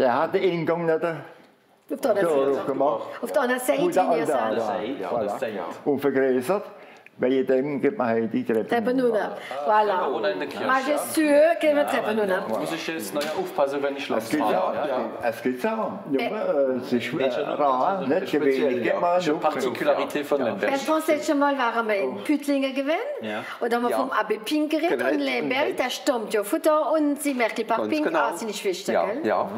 der hat den Eingang nicht. Auf der anderen Seite. Und vergrößert. Bei dem geht man halt die Treppe runter. Voilà. Majestueux gehen wir Treppe runter. Muss ich jetzt noch aufpassen, wenn ich Schloss fahre. Es geht auch. Es ist rar, nicht gewöhnlich. Das ist eine Partikularität von Lemberg. Das letzte Mal waren wir in Püttlingen gewesen. Und haben wir vom Abbé Pink geredet. Und Lemberg, der stammt ja von da. Und sie Merkelbach Pink, auch seine Schwester. Ja,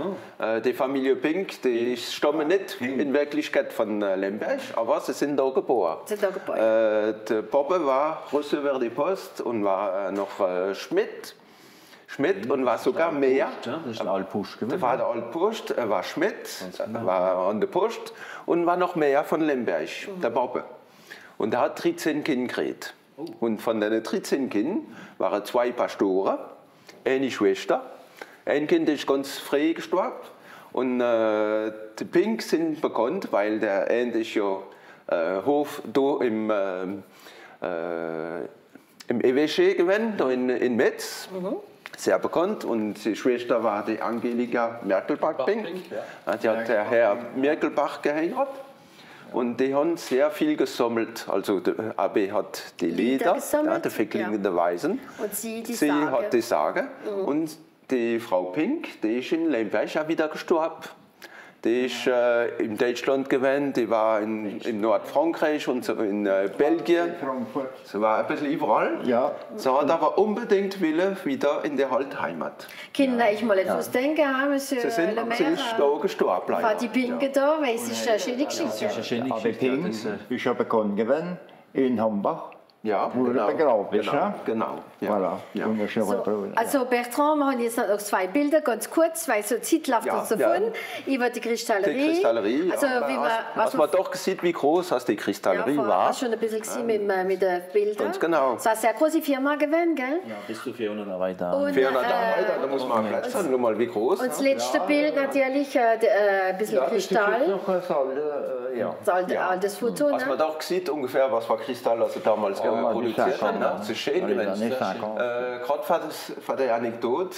die Familie Pink, die stammen nicht in Wirklichkeit von Lemberg, aber sie sind da geboren. Poppe war Receveur de Post und war noch Schmidt und war sogar mehr. Das war der Altpost, war Schmidt, war an der Post und war noch mehr von Lemberg, der Poppe. Und er hat 13 Kinder gekriegt. Und von den 13 Kindern waren 2 Pastoren, eine Schwester. Ein Kind ist ganz frei gestorben Und die Pink sind bekannt, weil der ähnliche Hof do im EWG gewinnt, in Metz. Mhm. Sehr bekannt. Und die Schwester war die Angelika Merkelbach-Pink. Ja. Die hat der Herr Merkelbach geheiratet. Und die haben sehr viel gesammelt. Also der Abe hat die Lieder, die verklingenden Weisen. Und sie hat die Sage. Mhm. Und die Frau Pink, die ist in Lemberg auch wieder gestorben. Die ist in Deutschland gewesen, die war in Nordfrankreich und so in Belgien. Sie war ein bisschen überall. Ja. Sie hat aber unbedingt Wille wieder in der Heimat. Kinder, ich mal etwas denken, Monsieur Le Maire. Sie ist da gestorben. War die Pink da? Weil es ist eine schöne Geschichte. Ja, aber Pink ist ja bekannt gewesen in Hambach. Ja, genau. Ja. Voilà. Ja. So, also Bertrand, wir haben jetzt noch zwei Bilder, ganz kurz, weil so zeithaft uns davon, über die Kristallerie. Die Kristallerie, also, ja. was man doch sieht, wie groß die Kristallerie war. Ja, schon ein bisschen gesehen mit den Bildern. Ganz genau. Es war eine sehr große Firma gewesen, gell? Ja, bis zu 400 Arbeiter. Und, 400 Arbeiter, da muss man am Platz haben, nur mal wie groß. Und das letzte Bild natürlich, ein bisschen Kristall. Das ist noch das alte, altes Foto, ne? Was man doch sieht, ungefähr, was war Kristall, also damals produziert haben. Das ist schön, wenn gerade für die Anekdote,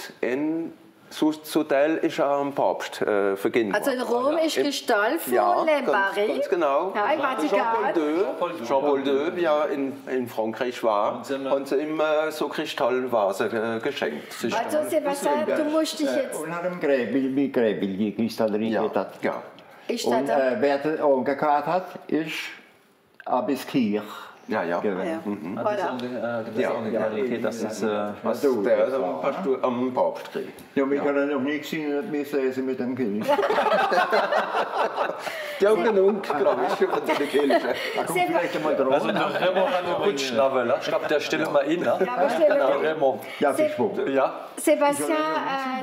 zu Teil ist auch ein Papst vergeben. Also in Rom ist Kristall von Lemberg. Ganz genau. Ja, Jean-Paul II, wie er in Frankreich war, haben sie ihm so Kristallvasen geschenkt. Also Sebastian, du musst dich jetzt... Und hat im Gräbel die Kristallerie getan. Ja. Und wer das angekauft hat, ist Abiskirch. Das ist was der am Papst kriegt. Ja, wir können noch nicht singen, wir säßen mit dem König. Die haben genug, glaube ich, für den König. Da kommt vielleicht einmal drauf. Also der Remo hat einen Rutschen, ich glaube, der stimmt mal hin. Ja, Sebastian,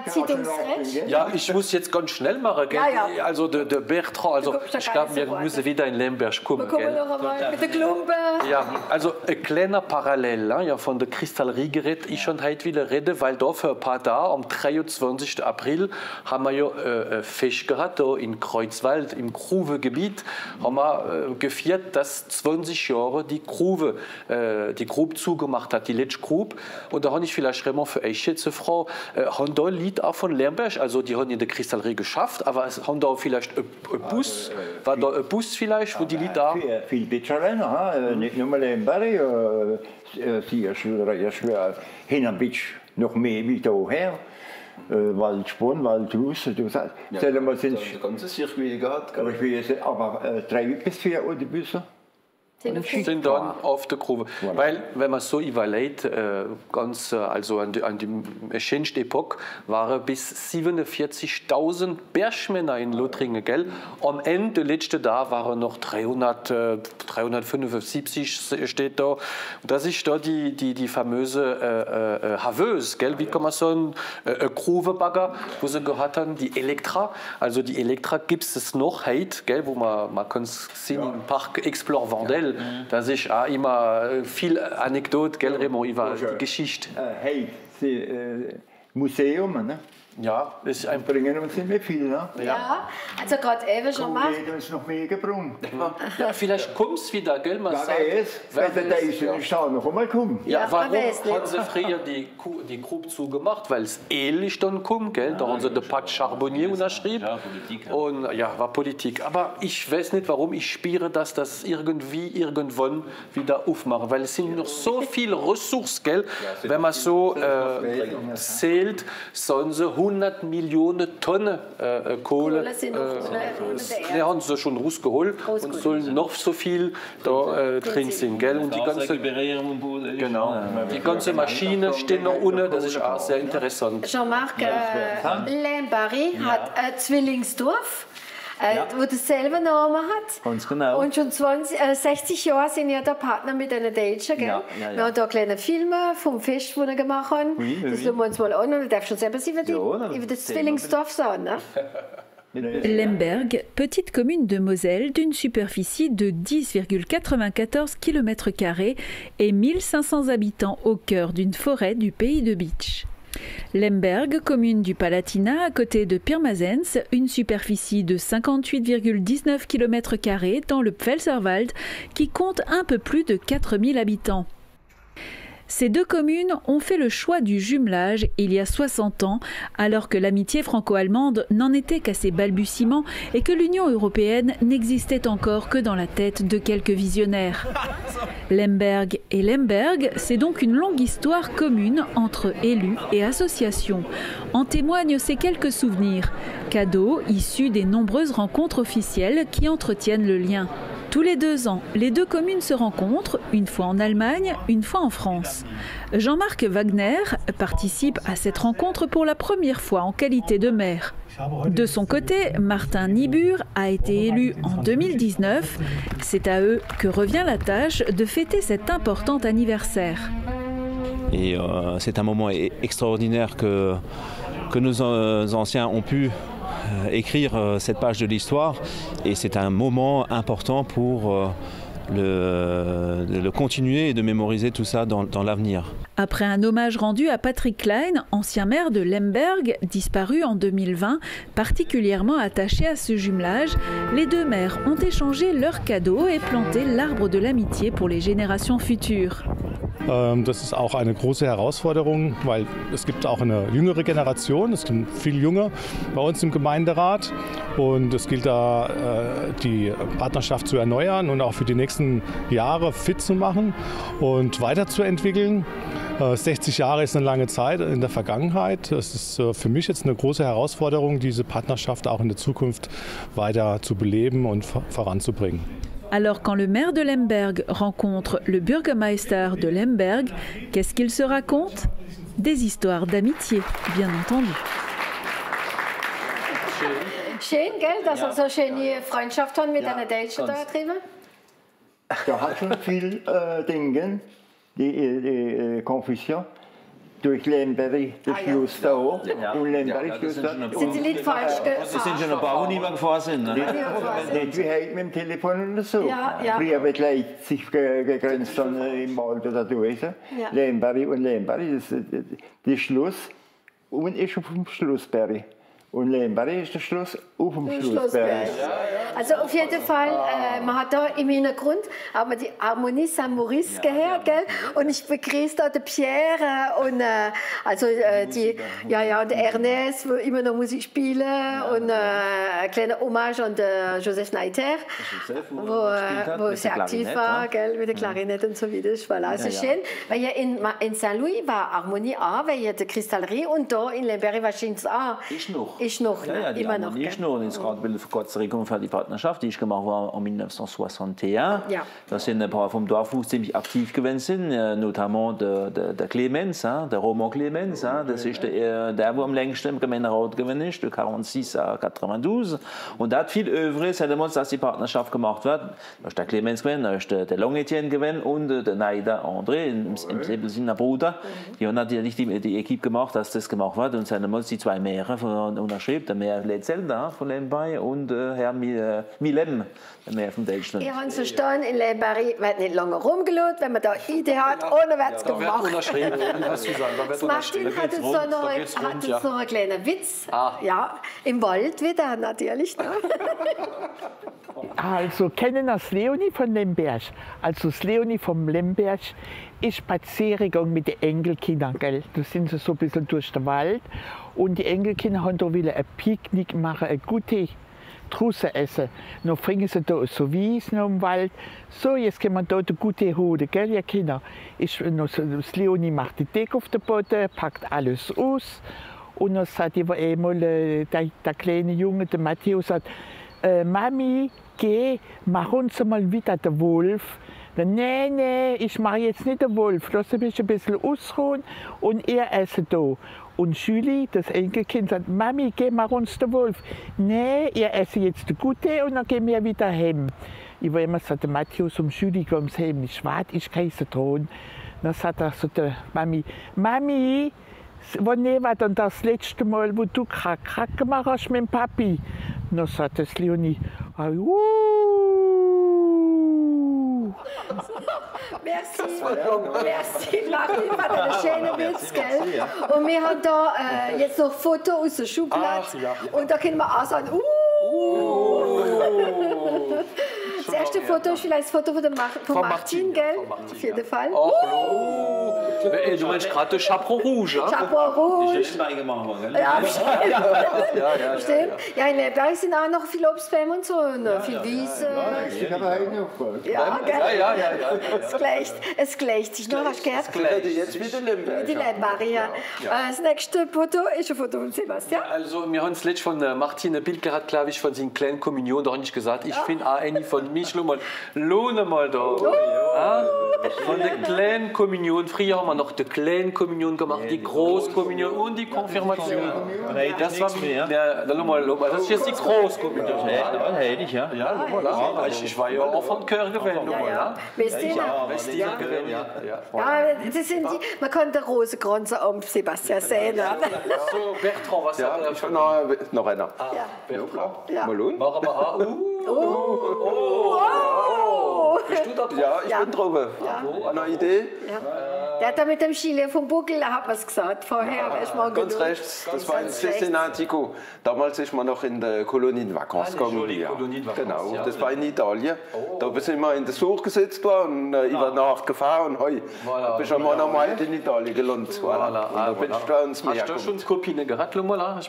zieht uns recht. Ja, ich muss jetzt ganz schnell machen, gell? Also der Bertrand, also ich glaube, wir müssen wieder in Lemberg kommen. Wir kommen noch einmal mit der Klumpe. Ja, also ein kleiner Parallel, von der Kristallerie geredet. Ich schon heute wieder rede, weil da für ein paar Tage, am 23. April, haben wir ja Fest gehabt, da in Kreuzwald, im Gruvegebiet, haben wir gefeiert, dass 20 Jahre die Grube zugemacht hat, die letzte Grube. Und da habe ich vielleicht Raymond für euch jetzt eine Frau, haben da ein Lied auch von Lemberg, also die haben in der Kristallerie geschafft, aber es haben da vielleicht ein Bus, war da ein Bus vielleicht, wo die Lieder... Viel Bitscherener, nicht nur Lemberg, sie ist hin am Bitsch noch mehr wie da her. Waldspon, Waldruss, du sagst. Ja, das ganze Circuit gehabt. Aber 3 bis 4 Autobusse sind dann auf der Grube. Voilà. Weil, wenn man so überlegt, also an die schönste Epoche waren bis 47.000 Bergmänner in Lothringen, gell? Am Ende, der letzte da waren noch 375, steht da. Das ist da die famöse Haveuse, gell? Wie kann man so einen Gruvebagger, wo sie gehört haben, die Elektra. Also die Elektra gibt es noch heute, gell? Wo man kann es sehen im Park Explore Vendel. Das ist auch immer viel Anekdote, gell, Raymond, über die Geschichte. Hey, das Museum, ne? Ja, das ist ein Bringen uns nicht mehr viel, ne? Ja, also gerade eben schon mal. Komm, uns noch mehr gebrungen. Ja, vielleicht kommst du wieder, gell? Man sagt, wer weiß, wenn ich schaue, noch einmal kommen. Ja, warum haben sie früher die Grube zugemacht? Weil es ähnlich dann kommt, gell? Da haben sie den Pakt Charbonnier unterschrieben. Ja, Politik. Und ja, war Politik. Aber ich weiß nicht, warum ich spüre, dass das irgendwie, irgendwann wieder aufmachen. Weil es sind noch so viele Ressourcen, gell? Wenn man so zählt, sollen sie 100 Millionen Tonnen Kohle. Die haben sie schon rausgeholt und sollen noch so viel da drin sind. Gell? Und die ganze Maschine steht noch unten, das ist auch sehr interessant. Jean-Marc, Lemberg hat ein Zwillingsdorf, wo dasselbe Name hat. Ganz genau. Und schon 60 Jahre sind ja der Partner mit einer Deutschen, gell? Ja. Wir haben da kleine Filme vom Fest, die wir gemacht haben. Das schauen wir uns mal an und wir dürfen schon selber über das Zwillingsdorf sagen. Ne? Lemberg, petite commune de Moselle d'une superficie de 10,94 km² et 1500 habitants au cœur d'une forêt du pays de Bitche. Lemberg, commune du Palatinat, à côté de Pirmasens, une superficie de 58,19 km² dans le Pfälzerwald, qui compte un peu plus de 4000 habitants. Ces deux communes ont fait le choix du jumelage il y a 60 ans, alors que l'amitié franco-allemande n'en était qu'à ses balbutiements et que l'Union européenne n'existait encore que dans la tête de quelques visionnaires. Lemberg et Lemberg, c'est donc une longue histoire commune entre élus et associations. En témoignent ces quelques souvenirs, cadeaux issus des nombreuses rencontres officielles qui entretiennent le lien. Tous les 2 ans, les deux communes se rencontrent, une fois en Allemagne, une fois en France. Jean-Marc Wagner participe à cette rencontre pour la première fois en qualité de maire. De son côté, Martin Niebuhr a été élu en 2019. C'est à eux que revient la tâche de fêter cet important anniversaire. Et c'est un moment extraordinaire que nos anciens ont pu écrire cette page de l'histoire, et c'est un moment important pour le continuer et de mémoriser tout ça dans l'avenir. Après un hommage rendu à Patrick Klein, ancien maire de Lemberg, disparu en 2020, particulièrement attaché à ce jumelage, les deux maires ont échangé leurs cadeaux et planté l'arbre de l'amitié pour les générations futures. Das ist auch eine große Herausforderung, weil es gibt auch eine jüngere Generation, es sind viel Junge bei uns im Gemeinderat, und es gilt da, die Partnerschaft zu erneuern und auch für die nächsten Jahre fit zu machen und weiterzuentwickeln. 60 Jahre ist eine lange Zeit in der Vergangenheit. Es ist für mich jetzt eine große Herausforderung, diese Partnerschaft auch in der Zukunft weiter zu beleben und voranzubringen. Alors quand le maire de Lemberg rencontre le Bürgermeister de Lemberg, qu'est-ce qu'il se raconte? Des histoires d'amitié, bien entendu. Schön, gell, dass wir so schöne Freundschaft haben mit einer Deutschen da drüben. Da hat schon viel Dinge, die Konfusion. Durch Lemberg Schluss da hoch. Und Lemberg Schluss da hoch. Sind Sie nicht falsch gefahren? Sie sind schon ein paar, die wir gefahren sind. Nicht wie heute mit dem Telefon oder so. Früher wird Leipzig gegrenzt im Wald oder durch. Lemberg und Lemberg, das ist der Schluss. Und ist auf dem Schlussberg. Und Lemberg ist der Schluss auf dem Schlussberg. Also auf jeden Fall, man hat da im Hintergrund aber die Harmonie Saint Maurice gehört, gell? Und ich begrüße da den Pierre und und Ernest, wo immer noch Musik spielen, und ein kleiner Hommage an Joseph Neiter, wo sehr aktiv war, gell, mit der Klarinette und so weiter. Voilà, so schön. Weil ja in Saint Louis war Harmonie A, weil ja die Kristallerie, und da in Lemberg war Schins A. Ich noch, ne? Ja, immer noch. Ich noch. Und jetzt gerade will ich kurz für die Partnerschaft, die ich gemacht habe en 1961. Ja. Da sind ein paar vom Dorf, die ziemlich aktiv gewesen sind, notamment der Clemens, der Roman Clemens. Das ist der wo am längsten im Gemeinderat gewesen ist, de 46 à 92. Und da hat viel Övre, seitdem uns, dass die Partnerschaft gemacht wird. Da ist der Clemens gewesen, da ist der Long-Etienne gewesen und der Neider André, im Säbelsinner Bruder. Die haben natürlich die Equipe gemacht, dass das gemacht wird. Und seitdem uns die zwei Meere unterschrieben, der Meer Leitzelda von Lemberg und Herr Milem, der Meer von Deutschland. Ihr habt so stehen, in Lemberg wird nicht lange rumgeloht, wenn man da Idee hat, ohne wird es gemacht. Martin hat jetzt noch einen kleinen Witz. Ja, im Wald wieder natürlich. Ne? Also kennen das Leonie von Lemberg. Also das Leonie vom Lemberg ist Spaziergang mit den Enkelkindern. Gell? Da sind sie so ein bisschen durch den Wald. Und die Enkelkinder haben da ein Picknick machen, eine gute Trusse essen. Dann bringen sie da so Wies noch im Wald. So, jetzt können wir da die gute Hude, gell, ihr Kinder? Das Leonie macht die Decke auf den Boden, packt alles aus. Und dann sagt einmal der kleine Junge, der Matthäus, sagt, Mami, geh, mach uns mal wieder den Wolf. Nein, nein, ich mache jetzt nicht den Wolf, lass mich ein bisschen ausruhen und er esse da. Und Julie, das Enkelkind, sagt, Mami, geh mal uns den Wolf. Nein, ihr esse jetzt den Gute und dann gehen wir wieder heim. Ich war immer so, der Matthäus und Julie kommen heim, ich warte, ich kann sie drohen. Dann sagt er so, der Mami, Mami, wann war denn das letzte Mal, wo du Krack gemacht hast mit dem Papi? Dann sagt das Leonie, Merci, Martin, für deinen schönen Witz, gell? Und wir haben da jetzt noch Fotos aus der Schublade. Und da können wir auch sagen, Das erste Foto ist vielleicht das Foto von Martin, gell? Auf jeden Fall. Ey, du meinst gerade das Chaperon Rouge, ja? Chaperon Rouge. Ich habe gemacht, gell? Ja, stimmt. Ja, in Leipzig sind auch noch viel Obstbäume und so, viel Wiese. Ich habe eine Aufgabe. Ja, gell? Es gleicht sich noch, hast du gehört? Es gleicht jetzt mit den Lemberg. Mit den Lemberg, ja. Das nächste Foto ist ein Foto von Sebastian. Also, mir haben es letztens von Martin Pilker hat, glaube ich, von seinen kleinen Kommunion doch nicht gesagt. Ich finde auch eine von Michelin mal, lohne mal da. Von der kleinen Kommunion, früher haben wir noch die kleine Kommunion gemacht, die Großkommunion und die Konfirmation. Das war das ist jetzt die Großkommunion. Ich war ja auch von Chör gewesen. Man kann den Rosenkranz um Sebastian sehen. So, Bertrand, was hat er? Noch einer. Bertrand. Machen wir auch. Bist du da drauf? Ja, ich bin drauf. Eine Idee? Der hat da mit dem Chile vom Buckel, hat man es gesagt, vorher. Ja, ganz rechts, das war in Cesenatico. Damals ist man noch in der Kolonie in Vacances gekommen. Ja. Genau, das war in Italien. Oh. Da sind wir in der Suche gesetzt worden, über Nacht gefahren und heute bist du nochmal in Italien gelandet. Da bin ich bei uns mehr. Hast du schon Kopien gehabt, Lumala? Nein,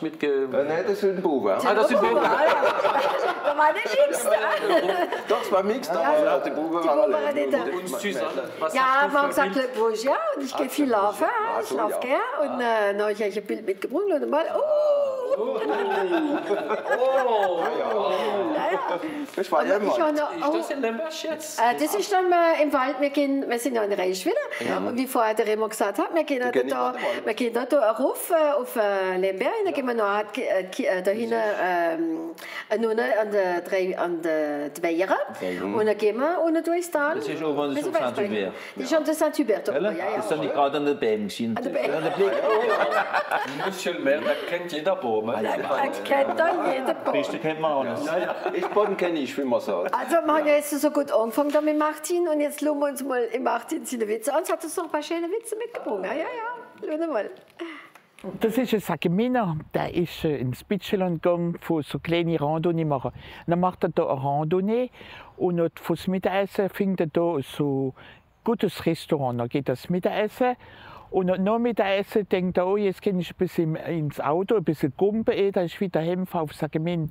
das sind Buben. Ah, das sind Buben. Da war der Mix da. Doch, das war Mix da. Die Buben waren alle. Und Susanne. Ja, wir haben gesagt, Glückwunsch, ja. Und ich gehe viel laufen, ich laufe gern. Und neulich habe ich ein Bild mitgebracht und mal, Ich war ja im Wald. Ist das in Lemberg jetzt? Das ist dann im Wald. Wir sind ja in Reischwiller. Und wie vorher der Remo gesagt hat, wir gehen da rauf auf Lemberg. Und dann gehen wir noch da hinten an die Weiher. Und dann gehen wir unten durchs Tal. Das ist oben an Saint-Hubert. Das ist an der Saint-Hubert. Das sind die gerade an den Bäumen gesehen. Muschelmeer, da kennt jeder Baum. Piste kennt man auch nicht. Ich Boden kenne ich, wie man sagt. Also wir haben ja jetzt so gut angefangen da mit Martin und jetzt schauen wir uns mal in Martin seine Witze an. Uns hat uns noch ein paar schöne Witze mitgebracht. Ja, schauen wir mal. Das ist ein Sageminer, der ist ins Spitzeland gegangen, für so kleine Randonnee machen. Dann macht er da eine Randonnee und fürs Mittagessen findet er da so ein gutes Restaurant. Dann geht er das Mittagessen. Und nach Mittagessen denkt er, oh, jetzt gehe ich ein bisschen ins Auto, ein bisschen Gumpen essen, dann ist wieder heimgefahren auf Sagemin.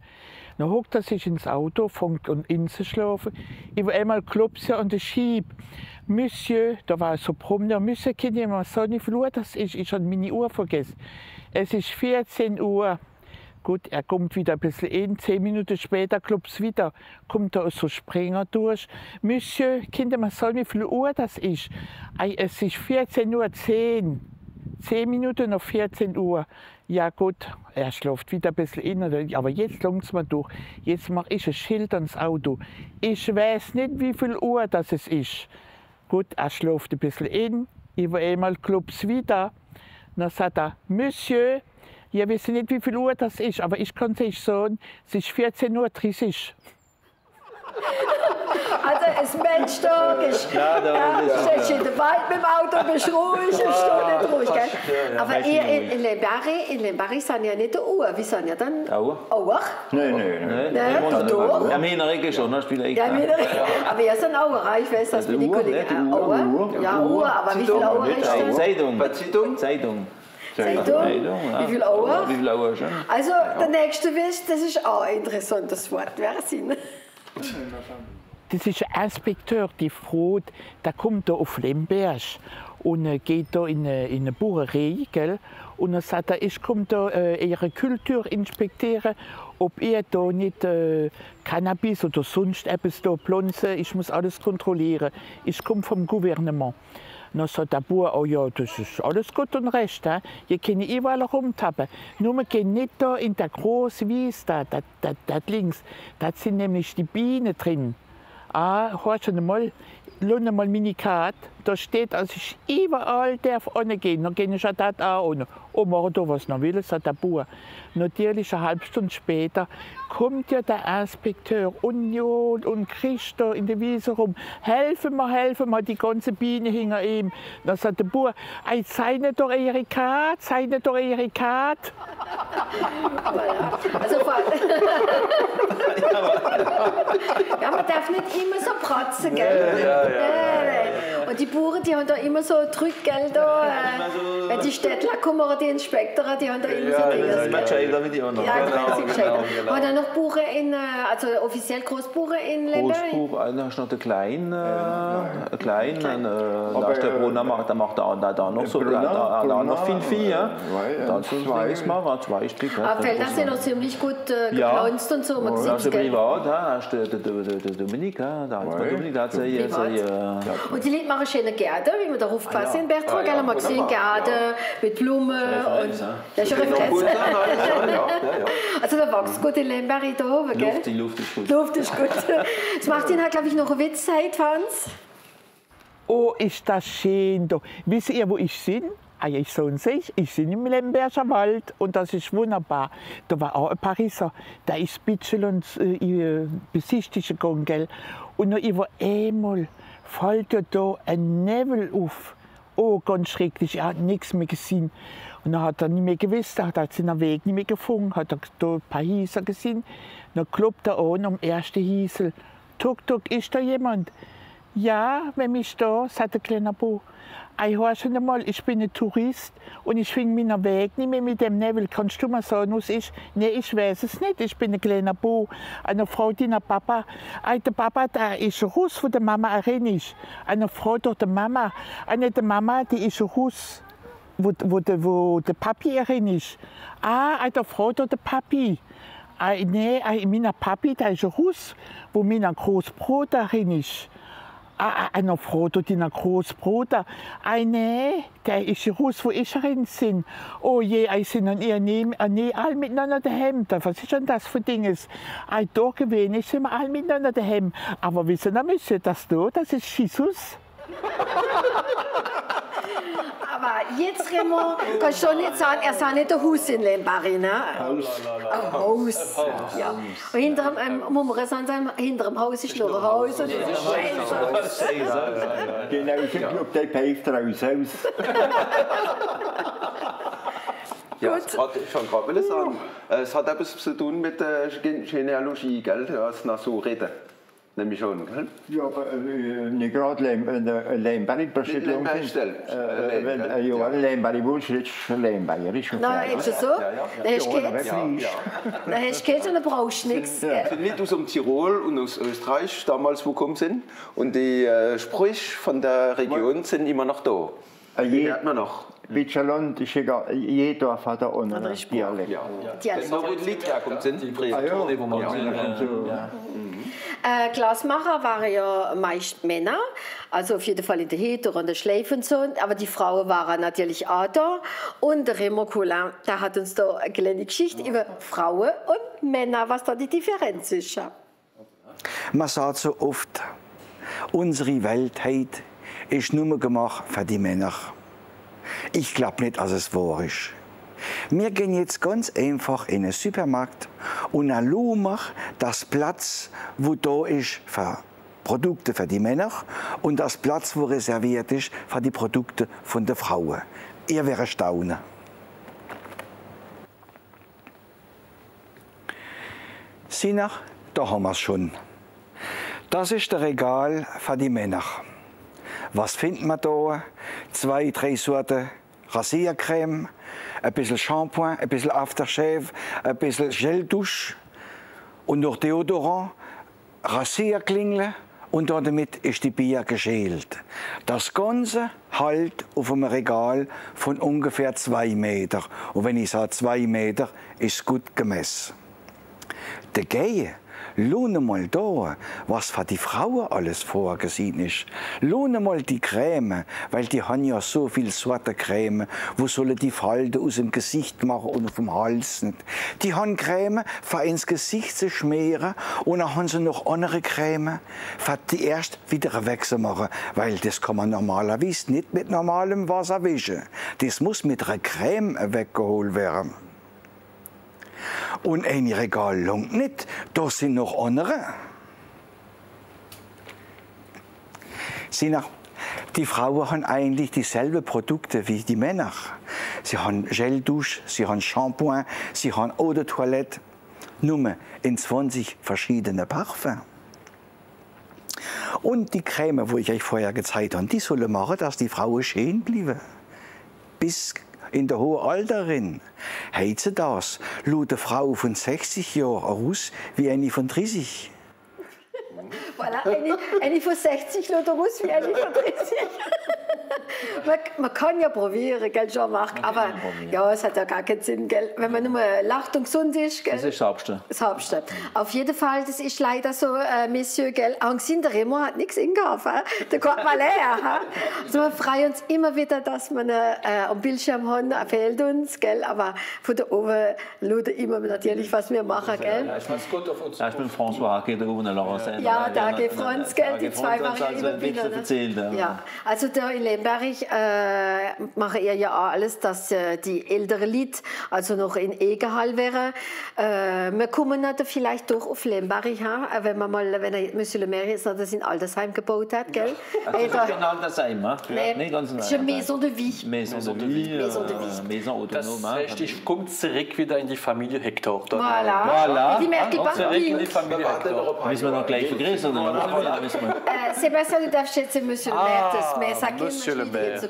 Dann hockt er sich ins Auto, fängt an inzuschlafen. Über einmal klopft er an den Schieb. Monsieur, da war so Promenade, Monsieur, kann ich mal sagen, wie viel Uhr das ist? Ich habe meine Uhr vergessen. Es ist 14 Uhr. Gut, er kommt wieder ein bisschen in, 10 Minuten später klopft es wieder, kommt da so Springer durch. Monsieur, Kinder, man soll wie viel Uhr das ist. Es ist 14:10 Uhr. 10 Minuten nach 14 Uhr. Ja gut, er schläft wieder ein bisschen in, aber jetzt langsam durch. Jetzt mache ich ein Schild ans Auto. Ich weiß nicht, wie viel Uhr das ist. Gut, er schläft ein bisschen in, über einmal klopft es wieder. Dann sagt er, Monsieur, ja, wir wissen nicht, wie viel Uhr das ist, aber ich kann es sagen, es ist 14:30 Uhr. Also es ist Mensch-Tag, ich stehe in den Wald mit dem Auto, bist ruhig, ich stehe nicht ruhig. Gell? Ja, aber ihr in Lemberg sind ja nicht die Uhr, wie sind ja dann? Auer? Nein. Ja, in der Regel schon, das spielt echt. Aber ihr seid Auer, ich weiß, dass meine Kollegen Auer. Ja, Uhr, aber wie viel Auer ist das? Zeitung. Zeitung. Wie viel Auer? Also der nächste Witz, das ist auch ein interessantes Wort. Wer sind? Das ist ein Inspekteur, die fragt, der kommt da auf Lemberg und geht da in eine Bauerei, gell? Und dann sagt er, ich komme da Ihre Kultur inspektieren, ob ihr da nicht Cannabis oder sonst etwas da pflanzen, ich muss alles kontrollieren, ich komme vom Gouvernement. Dann sagt der Bauer, oh ja, das ist alles gut und recht, hein? Ihr könnt überall rumtappen. Nur wir gehen nicht da in der großen Wiese, da links, da sind nämlich die Bienen drin. Ah, hörst du mal, lohne mal meine Karte. Da steht, dass ich überall darf ohne gehen. Dann gehe ich ja dort auch ohne. Oh, mach doch was noch will, das hat der Bauer. Natürlich eine halbe Stunde später kommt ja der Inspekteur Union und Christo in der Wiese rum. Helfen mir, die ganze Biene hinter ihm. Dann sagt der Bauer, zeige doch ihre Karte, zeige doch ihre Karte. Also vor ja, man darf nicht immer so protzen, gell? Ja. Und die Bauern, die haben da immer so Drückgelder. Ja, die Städtler kommen, die Inspektoren, die haben da immer so Dinge. Ja, das ist wie die anderen. Ja, genau. Und dann noch Bauern in, also offiziell Großbauern in Leben. Großbauern, dann hast du noch den Kleinen. Da ist der Brunner, der macht da noch so viel Vieh. Dann zwei Smaragd, zwei Stück. Aber Felder sind noch ziemlich gut gepflanzt und so. Privat, hast du den Dominik, der hat sich jetzt... Und die Leute machen schöne Gärten, wie wir darauf passen in Bertrand, gell? Man sieht Gärten mit Blumen und... Ja, schon Referenz. Also da wächst gut in Lemberg da oben, gell? Die Luft ist gut. Luft ist gut. Das macht Ihnen, glaube ich, noch eine Witzzeit, Hans. Oh, ist das schön da. Wisst ihr, wo ich bin? Ich bin im Lemberger Wald und das ist wunderbar. Da war auch ein Pariser, da ist ein bisschen besichtigt gegangen, gell? Und noch über einmal fällt ja da ein Nebel auf. Oh, ganz schrecklich, er hat nichts mehr gesehen. Und dann hat er nicht mehr gewusst, er hat seinen Weg nicht mehr gefunden, hat er da ein paar Hieser gesehen. Dann klopft er an am ersten Hiesel. Tuck, tuck, ist da jemand? Ja, wenn ich da, sagt der kleine Bub. Ich höre schon einmal, ich bin ein Tourist und ich finde meinen Weg nicht mehr mit dem Nebel. Kannst du mir sagen, was ist? Nein, ich weiß es nicht. Ich bin ein kleiner Bub. Eine Frau, die ein Papa. Der Papa, der ist Russ, von der Mama Arenisch. Eine Frau durch die Mama. Eine der Mama, die ist Russ, wo der Papi Arenisch. Eine Frau durch den Papi. Nein, mein Papi, der ist Russ, wo mein Großbruder Arenisch. Einer Frodo, deiner Großbruder. Nein, der ist Russ, wo ich drin bin. Oh je, ich sind und ihr nehmen alle miteinander daheim. Was ist denn das für Dinges? Ein doch gewesen, sind wir alle miteinander daheim. Aber wissen Sie, müsst das da, das ist Jesus. Aber jetzt, Remo, kannst du schon nicht sagen, er sei nicht ein Haus in Lembari, ne? Ein Haus. Ja. Und hinter dem Haus ist noch ein Haus. Und das ist Haus. Genau, ich glaube, der peift raus. Ja, ich schon gerade sagen, es hat etwas zu tun mit der Genealogie, gell? Das nach so reden. Nämlich schon, gell? Ja, aber nicht gerade Lemberg-Bestellung. Ja, Lemberg-Wurschlitz, Lemberg-Risch. Nein, ist es so? Dann hast du Geld und dann brauchst du nichts. Ja. Sind Leute aus dem Tirol und aus Österreich, damals wo gekommen sind. Und die Sprüche von der Region sind immer noch da. Die hat man noch. Bitschalland ist egal, jeder Dorf hat da einen Dialekt. Wenn noch ein Lied herkommt, sind die Prätoren, wo man Glasmacher waren ja meist Männer, also auf jeden Fall in der Hütte und der Schleife und so, aber die Frauen waren natürlich auch da. Und der Remo Coulin, der hat uns da eine kleine Geschichte über Frauen und Männer, was da die Differenz ist. Man sagt so oft, unsere Welt heute ist nur gemacht für die Männer. Ich glaube nicht, dass es wahr ist. Wir gehen jetzt ganz einfach in den Supermarkt und schauen wir das Platz, wo da ist für Produkte für die Männer und das Platz, wo reserviert ist für die Produkte von der Frauen. Ihr werdet staunen. Sieh nach, da haben wir es schon. Das ist das Regal für die Männer. Was findet man da? 2, 3 Sorten Rasiercreme, ein bisschen Shampoing, ein bisschen Aftershave, ein bisschen Geldusche und noch Deodorant, Rasierklingel und damit ist die Bier geschält. Das Ganze halt auf einem Regal von ungefähr 2 Meter. Und wenn ich sage 2 Meter, ist gut gemessen. Dagegen Lohne mal da, was für die Frauen alles vorgesehen ist. Lohne mal die Creme, weil die haben ja so viele Sorten Creme, wo sollen die Falten aus dem Gesicht machen und vom Hals nicht. Die haben Creme für ins Gesicht zu schmieren und dann haben sie noch andere Creme, für die erst wieder wegzumachen, weil das kann man normalerweise nicht mit normalem Wasser wischen. Das muss mit einer Creme weggeholt werden. Und ein Regal langt nicht, da sind noch andere. Sieh nach, die Frauen haben eigentlich dieselben Produkte wie die Männer. Sie haben Geldusche, sie haben Shampoo, sie haben Eau de Toilette, nur in 20 verschiedenen Parfums. Und die Creme, wo ich euch vorher gezeigt habe, die sollen machen, dass die Frauen schön bleiben. Bis in der hohen Alterin. Heißt sie das? Schaut eine Frau von 60 Jahren aus wie eine von 30. Voilà, eine von 60 schaut aus wie eine von 30. Man kann ja probieren, gell, Jean-Marc, aber ja, es hat ja gar keinen Sinn, gell, wenn man nur lacht und gesund ist. Gell? Das ist das Hauptste. Das Hauptste. Auf jeden Fall, das ist leider so, Monsieur, gell, Angsin, der Remo hat nichts hingehauen, der kommt mal her. Also wir freuen uns immer wieder, dass wir am Bildschirm haben, fehlt uns, gell, aber von da oben schaut immer natürlich, was wir machen. Gell. Ja, ich bin gut auf uns. Ja, ich bin François, geht da oben nach Lausanne. Ja, da geht Franz, gell, die zwei machen immer wieder. Ja, also da in Lemberg mache ich ja auch alles, dass die älteren Leute also noch in Egehall wären. Wir kommen dann vielleicht durch auf Lemberg, wenn Monsieur le Maire jetzt noch das in Altersheim gebaut hat. Gell? Ja. Also das ist kein Altersheim, ne? Nein, nee, ganz normal. Das ist eine Maison de Vie. Maison de Vie. Maison de Vie. Maison autonome. Das ist richtig, kommt zurück wieder in die Familie Hector. Voilà. Voilà. Die Merkelbach bringt. Müssen wir noch gleich begrüßen? Sebastian, du darfst jetzt Monsieur le Maire das Messer geben. Wir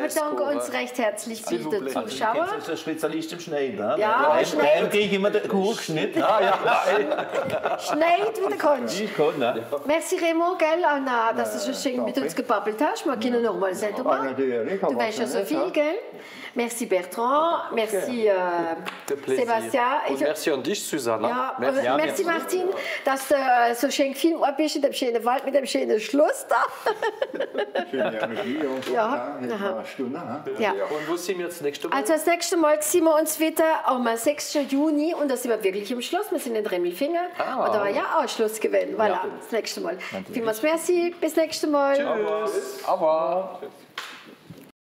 bedanken uns recht herzlich für die Zuschauer. Das ist ein Spezialist im Schneiden. Ja, Schneiden kriege ich immer den Kuhschnitt. Schneid, wie du kannst. Ich kann, ne? Merci Remo, gell, Anna, dass du so schön mit uns gebabbelt hast. Wir können noch mal Sendung machen. Du weißt ja so viel, gell? Merci Bertrand, merci Sébastien. Und merci an dich, Susanne. Ja, merci Martin, dass du so schön Film bist, in dem schönen Wald, mit dem schönen Schluss da. Ja. Ja. Und wo sind wir jetzt das nächste Mal? Also das nächste Mal sehen wir uns wieder am 6. Juni und da sind wir wirklich im Schloss. Wir sind in Remmelfinger und da war ja auch Schluss gewesen. Voilà, ja. Das nächste Mal. Vielmals merci, bis nächste Mal. Tschüss. Au revoir.